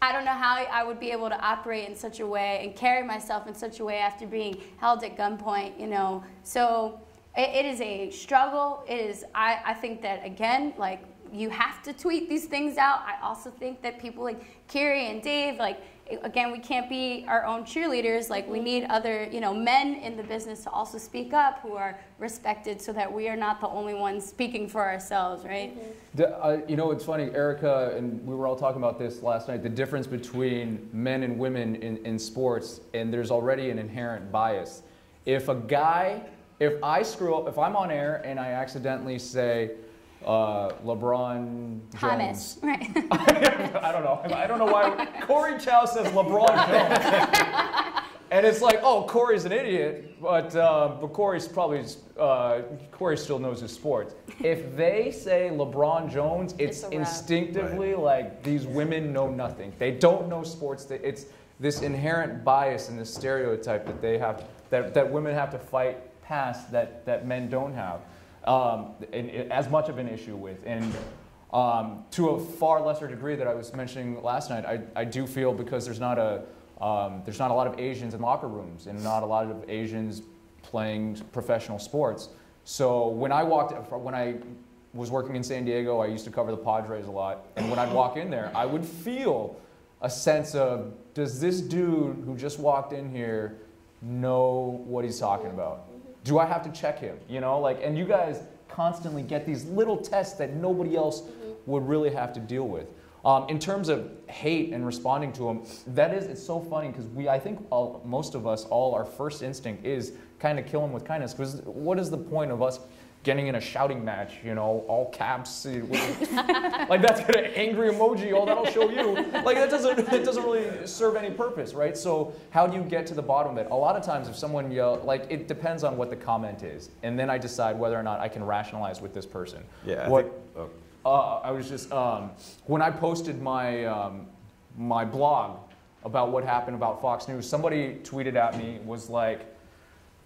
I don't know how I would be able to operate in such a way and carry myself in such a way after being held at gunpoint, you know. So it, it is a struggle. It is, I, I think that, again, like, you have to tweet these things out. I also think that people like Cary and Dave, like, again, we can't be our own cheerleaders. Like, we need other, you know, men in the business to also speak up who are respected, so that we are not the only ones speaking for ourselves, right? Mm-hmm. the, uh, you know, it's funny, Erica, and we were all talking about this last night, the difference between men and women in, in sports, and there's already an inherent bias. If a guy, if I screw up, if I'm on air and I accidentally say, Uh, LeBron James. Thomas, right. I don't know. I don't know why Cary Chow says LeBron James. And it's like, oh, Corey's an idiot, but, uh, but Corey's probably, uh, Corey still knows his sports. If they say LeBron Jones, it's, it's instinctively right. Like, these women know nothing. They don't know sports. It's this inherent bias and this stereotype that they have, that, that women have to fight past, that, that men don't have. Um, and, and as much of an issue with, and um, to a far lesser degree that I was mentioning last night, I, I do feel, because there's not a um, there's not a lot of Asians in locker rooms, and not a lot of Asians playing professional sports. So when I walked, when I was working in San Diego, I used to cover the Padres a lot, and when I'd walk in there, I would feel a sense of, does this dude who just walked in here know what he's talking about? Do I have to check him? You know, like, and you guys constantly get these little tests that nobody else would really have to deal with. Um, in terms of hate and responding to them, that is, it's so funny because we, I think all, most of us, all our first instinct is kind of kill him with kindness, because what is the point of us getting in a shouting match, you know, all caps, with, like, that's an angry emoji, all that'll show you. Like, that doesn't, it doesn't really serve any purpose, right? So how do you get to the bottom of it? A lot of times if someone yells, like, it depends on what the comment is, and then I decide whether or not I can rationalize with this person. Yeah. I, what, think, oh. uh, I was just, um, when I posted my, um, my blog about what happened about Fox News, somebody tweeted at me, was like,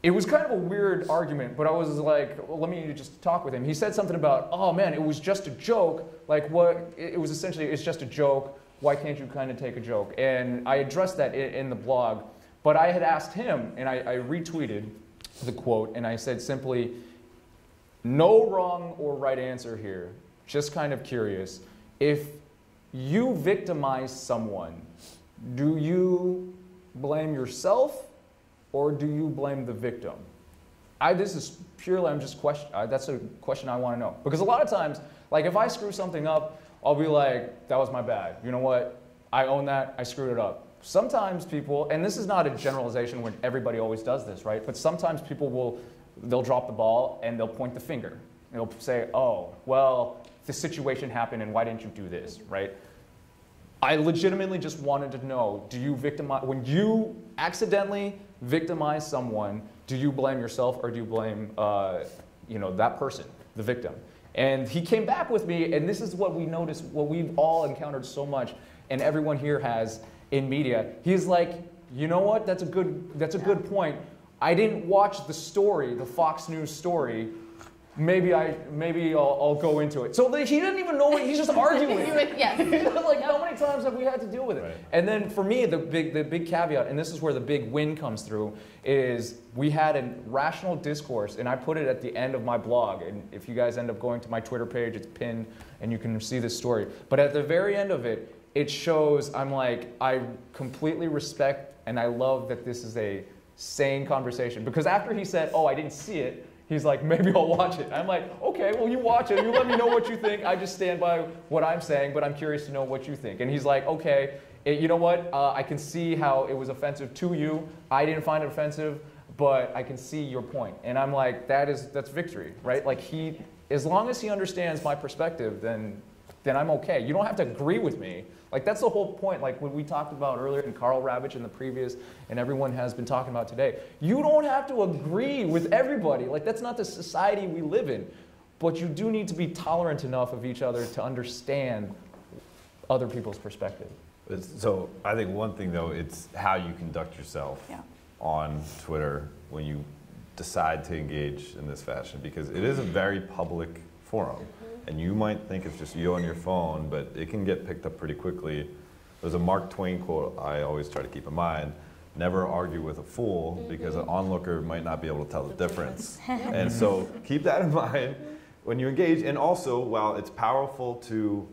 it was kind of a weird argument, but I was like, well, let me just talk with him. He said something about, oh man, it was just a joke. Like, what, it was essentially, it's just a joke. Why can't you kind of take a joke? And I addressed that in the blog, but I had asked him, and I, I retweeted the quote, and I said simply, no wrong or right answer here. Just kind of curious. If you victimize someone, do you blame yourself, or do you blame the victim? I, this is purely, I'm just question, uh, that's a question I want to know. Because a lot of times, like, if I screw something up, I'll be like, that was my bad. You know what? I own that. I screwed it up. Sometimes people, and this is not a generalization when everybody always does this, right? But sometimes people will, they'll drop the ball and they'll point the finger. And they'll say, oh, well, the situation happened and why didn't you do this, right? I legitimately just wanted to know, do you victimize, when you accidentally victimize someone, do you blame yourself or do you blame uh, you know, that person, the victim? And he came back with me, and this is what we noticed, what we've all encountered so much, and everyone here has in media. He's like, you know what, that's a good, that's a good point. I didn't watch the story, the Fox News story. Maybe I, maybe I'll, I'll go into it. So the, he didn't even know what, he's just arguing. Yes. Like, how many times have we had to deal with it? Right. And then for me, the big, the big caveat, and this is where the big win comes through, is we had a rational discourse, and I put it at the end of my blog. And if you guys end up going to my Twitter page, it's pinned, and you can see this story. But at the very end of it, it shows, I'm like, I completely respect and I love that this is a sane conversation. Because after he said, oh, I didn't see it, he's like, maybe I'll watch it. I'm like, okay, well, you watch it. You let me know what you think. I just stand by what I'm saying, but I'm curious to know what you think. And he's like, okay, it, you know what? Uh, I can see how it was offensive to you. I didn't find it offensive, but I can see your point. And I'm like, that is, that's victory, right? Like he, as long as he understands my perspective, then, then I'm okay. You don't have to agree with me. Like that's the whole point. Like when we talked about earlier, and Carl Ravitch in the previous, and everyone has been talking about today. You don't have to agree with everybody. Like that's not the society we live in. But you do need to be tolerant enough of each other to understand other people's perspective. So I think one thing though, it's how you conduct yourself yeah. on Twitter when you decide to engage in this fashion, because it is a very public forum. And you might think it's just you on your phone, but it can get picked up pretty quickly. There's a Mark Twain quote I always try to keep in mind, never argue with a fool, mm-hmm. because an onlooker might not be able to tell the difference. And so keep that in mind when you engage. And also, while it's powerful to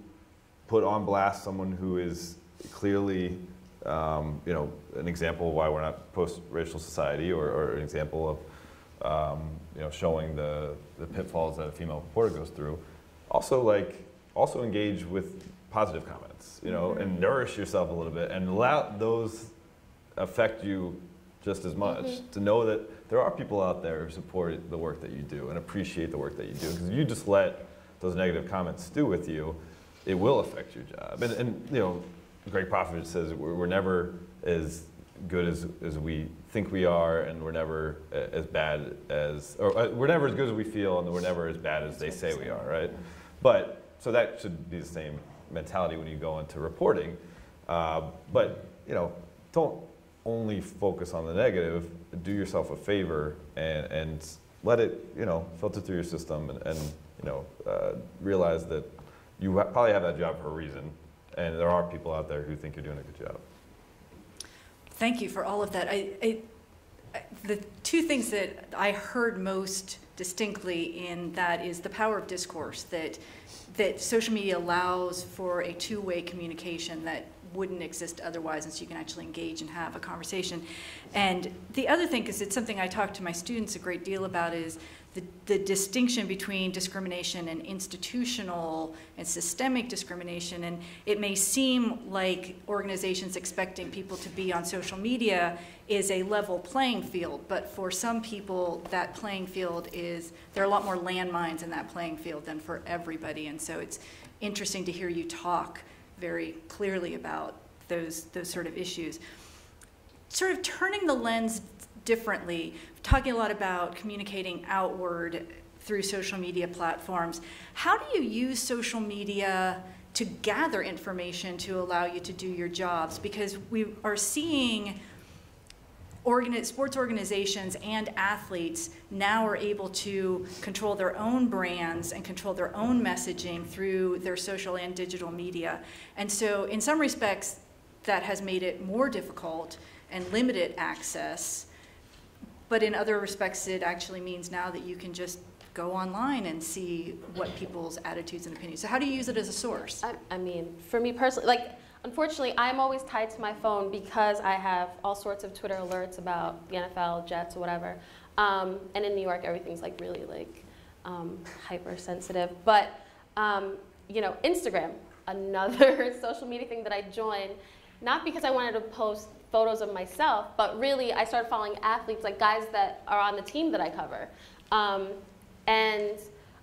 put on blast someone who is clearly um, you know, an example of why we're not post-racial society, or, or an example of um, you know, showing the, the pitfalls that a female reporter goes through, Also, like, also engage with positive comments, you know, and nourish yourself a little bit, and let those affect you just as much. Mm-hmm. To know that there are people out there who support the work that you do and appreciate the work that you do, because if you just let those negative comments stew with you, it will affect your job. And, and you know, Greg Popovich says we're, we're never as good as, as we think we are, and we're never as bad as, or uh, we're never as good as we feel, and we're never as bad as they say we are, right? But, so that should be the same mentality when you go into reporting. Uh, but, you know, don't only focus on the negative. Do yourself a favor and, and let it, you know, filter through your system, and, and you know, uh, realize that you ha probably have that job for a reason, and there are people out there who think you're doing a good job. Thank you for all of that. I, I, I, the two things that I heard most distinctly in that is the power of discourse, that that social media allows for a two-way communication that wouldn't exist otherwise, and so you can actually engage and have a conversation. And the other thing is, it's something I talk to my students a great deal about, is the, the distinction between discrimination and institutional and systemic discrimination. And it may seem like organizations expecting people to be on social media is a level playing field, but for some people that playing field is, there are a lot more landmines in that playing field than for everybody. And so it's interesting to hear you talk very clearly about those, those sort of issues. Sort of turning the lens differently, talking a lot about communicating outward through social media platforms. How do you use social media to gather information to allow you to do your jobs? Because we are seeing Organi- sports organizations and athletes now are able to control their own brands and control their own messaging through their social and digital media. And so in some respects, that has made it more difficult and limited access. But in other respects, it actually means now that you can just go online and see what people's attitudes and opinions. So how do you use it as a source? I, I mean, for me personally, like, unfortunately, I'm always tied to my phone because I have all sorts of Twitter alerts about the N F L, Jets, or whatever. Um, and in New York, everything's like really like um, hypersensitive. But um, you know, Instagram, another social media thing that I joined, not because I wanted to post photos of myself, but really I started following athletes, like guys that are on the team that I cover, um, and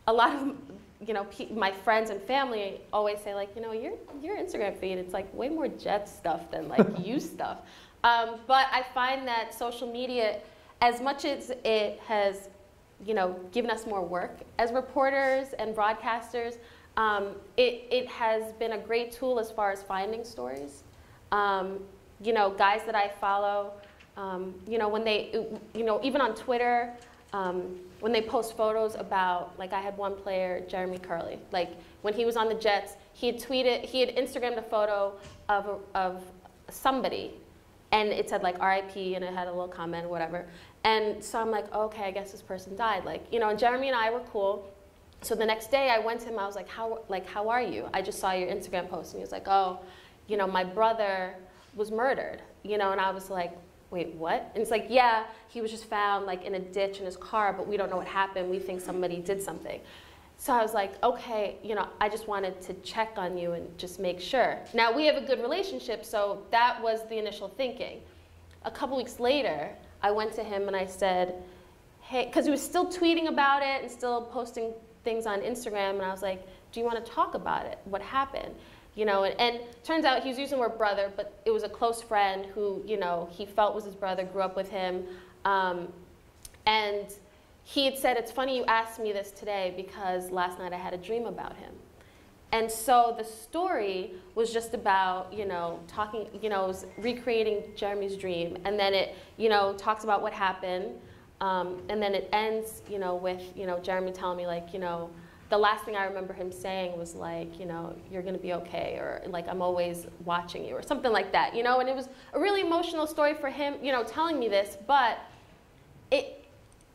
a lot of. You know, my friends and family always say, like, you know, your your Instagram feed, it's like way more Jets stuff than like you stuff. Um, but I find that social media, as much as it has, you know, given us more work as reporters and broadcasters, um, it it has been a great tool as far as finding stories. Um, you know, guys that I follow Um, you know, when they, you know, even on Twitter, um, when they post photos about, like I had one player, Jeremy Curley, like when he was on the Jets, he had tweeted, he had Instagrammed a photo of, of somebody, and it said like R I P, and it had a little comment, whatever. And so I'm like, oh, okay, I guess this person died. Like, you know, and Jeremy and I were cool. So the next day I went to him, I was like, how, like, how are you? I just saw your Instagram post. And he was like, oh, you know, my brother was murdered, you know, and I was like, wait, what? And it's like, yeah, he was just found like in a ditch in his car, but we don't know what happened. We think somebody did something. So I was like, okay, you know, I just wanted to check on you and just make sure. Now, we have a good relationship, so that was the initial thinking. A couple weeks later, I went to him and I said, hey, because he was still tweeting about it and still posting things on Instagram, and I was like, do you want to talk about it? What happened? You know, and, and turns out he was using the word brother, but it was a close friend who, you know, he felt was his brother, grew up with him. Um, and he had said, it's funny you asked me this today because last night I had a dream about him. And so the story was just about, you know, talking, you know, it was recreating Jeremy's dream. And then it, you know, talks about what happened. Um, and then it ends, you know, with, you know, Jeremy telling me, like, you know, the last thing I remember him saying was like, you know, you're going to be okay, or like, I'm always watching you, or something like that, you know. And it was a really emotional story for him, you know, telling me this, but it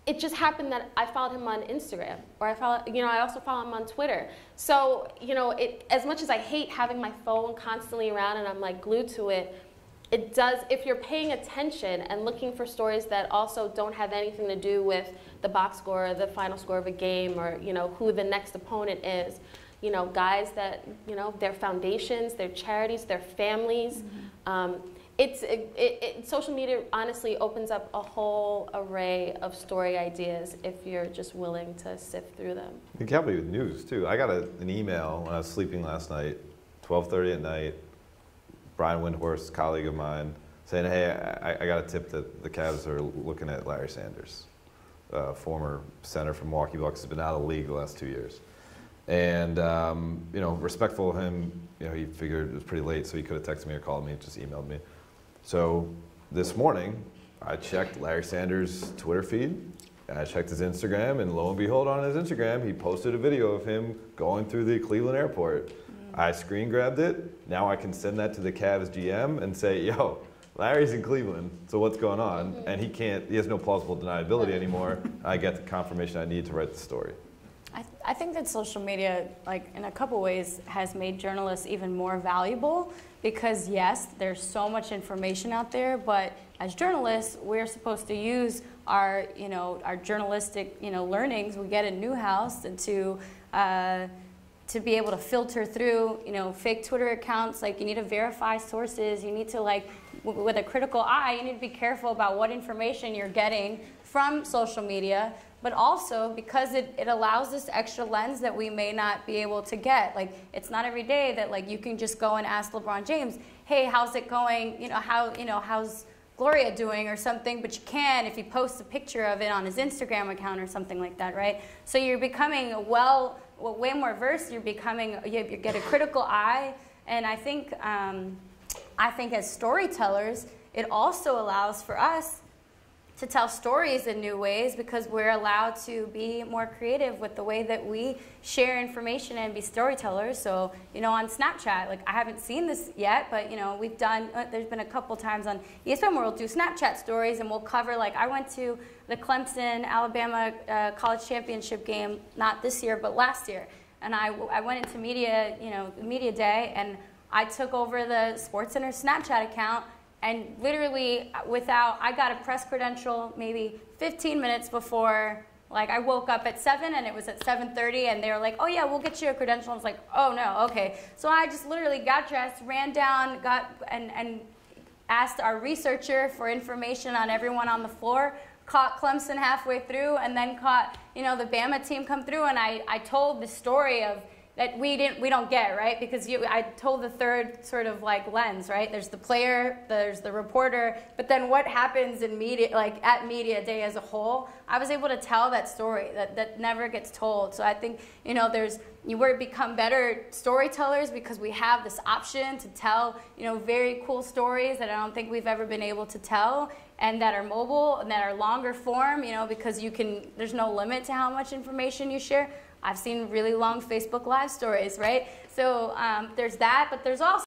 it just happened that I followed him on Instagram, or I follow, you know, I also follow him on Twitter. So, you know, it, as much as I hate having my phone constantly around and I'm like glued to it, it does, if you're paying attention and looking for stories that also don't have anything to do with the box score or the final score of a game, or, you know, who the next opponent is, you know, guys that, you know, their foundations, their charities, their families. Mm-hmm. um, it's, it, it, it, social media honestly opens up a whole array of story ideas if you're just willing to sift through them. You can't believe the news, too. I got a, an email when I was sleeping last night, twelve thirty at night, Brian Windhorst, colleague of mine, saying, hey, I, I got a tip that the Cavs are looking at Larry Sanders, uh, former center from Milwaukee Bucks, has been out of the league the last two years. And, um, you know, respectful of him, you know, he figured it was pretty late, so he could have texted me or called me, just emailed me. So this morning, I checked Larry Sanders' Twitter feed, and I checked his Instagram, and lo and behold, on his Instagram, he posted a video of him going through the Cleveland airport. I screen grabbed it. Now I can send that to the Cavs G M and say, yo, Larry's in Cleveland, so what's going on? And he can't, he has no plausible deniability anymore. I get the confirmation I need to write the story. I, th I think that social media, like in a couple ways, has made journalists even more valuable because yes, there's so much information out there, but as journalists, we're supposed to use our, you know, our journalistic, you know, learnings we get in Newhouse and to, uh, to be able to filter through, you know, fake Twitter accounts. Like, you need to verify sources. You need to, like, w with a critical eye, you need to be careful about what information you're getting from social media, but also because it, it allows this extra lens that we may not be able to get. Like, it's not every day that, like, you can just go and ask LeBron James, hey, how's it going? You know, how, you know, how's Gloria doing or something? But you can if he posts a picture of it on his Instagram account or something like that, right? So you're becoming a well, Well, way more versed. You're becoming, you get a critical eye, and I think, um, I think as storytellers, it also allows for us to tell stories in new ways because we're allowed to be more creative with the way that we share information and be storytellers. So, you know, on Snapchat, like I haven't seen this yet, but you know, we've done. There's been a couple times on E S P N where we'll do Snapchat stories, and we'll cover. Like I went to the Clemson, Alabama uh, college championship game, not this year, but last year. And I, I went into media, you know, media day, and I took over the SportsCenter Snapchat account, and literally without, I got a press credential maybe fifteen minutes before, like I woke up at seven and it was at seven thirty and they were like, oh yeah, we'll get you a credential. I was like, oh no, okay. So I just literally got dressed, ran down, got, and, and asked our researcher for information on everyone on the floor, caught Clemson halfway through, and then caught, you know, the Bama team come through, and I, I told the story of that we didn't we don't get, right? Because you, I told the third sort of like lens, right? There's the player, there's the reporter, but then what happens in media, like at media day as a whole, I was able to tell that story that, that never gets told. So I think, you know, there's you were become better storytellers because we have this option to tell, you know, very cool stories that I don't think we've ever been able to tell. and that are mobile and that are longer form, you know, because you can, there's no limit to how much information you share. I've seen really long Facebook Live stories, right? So um, there's that, but there's also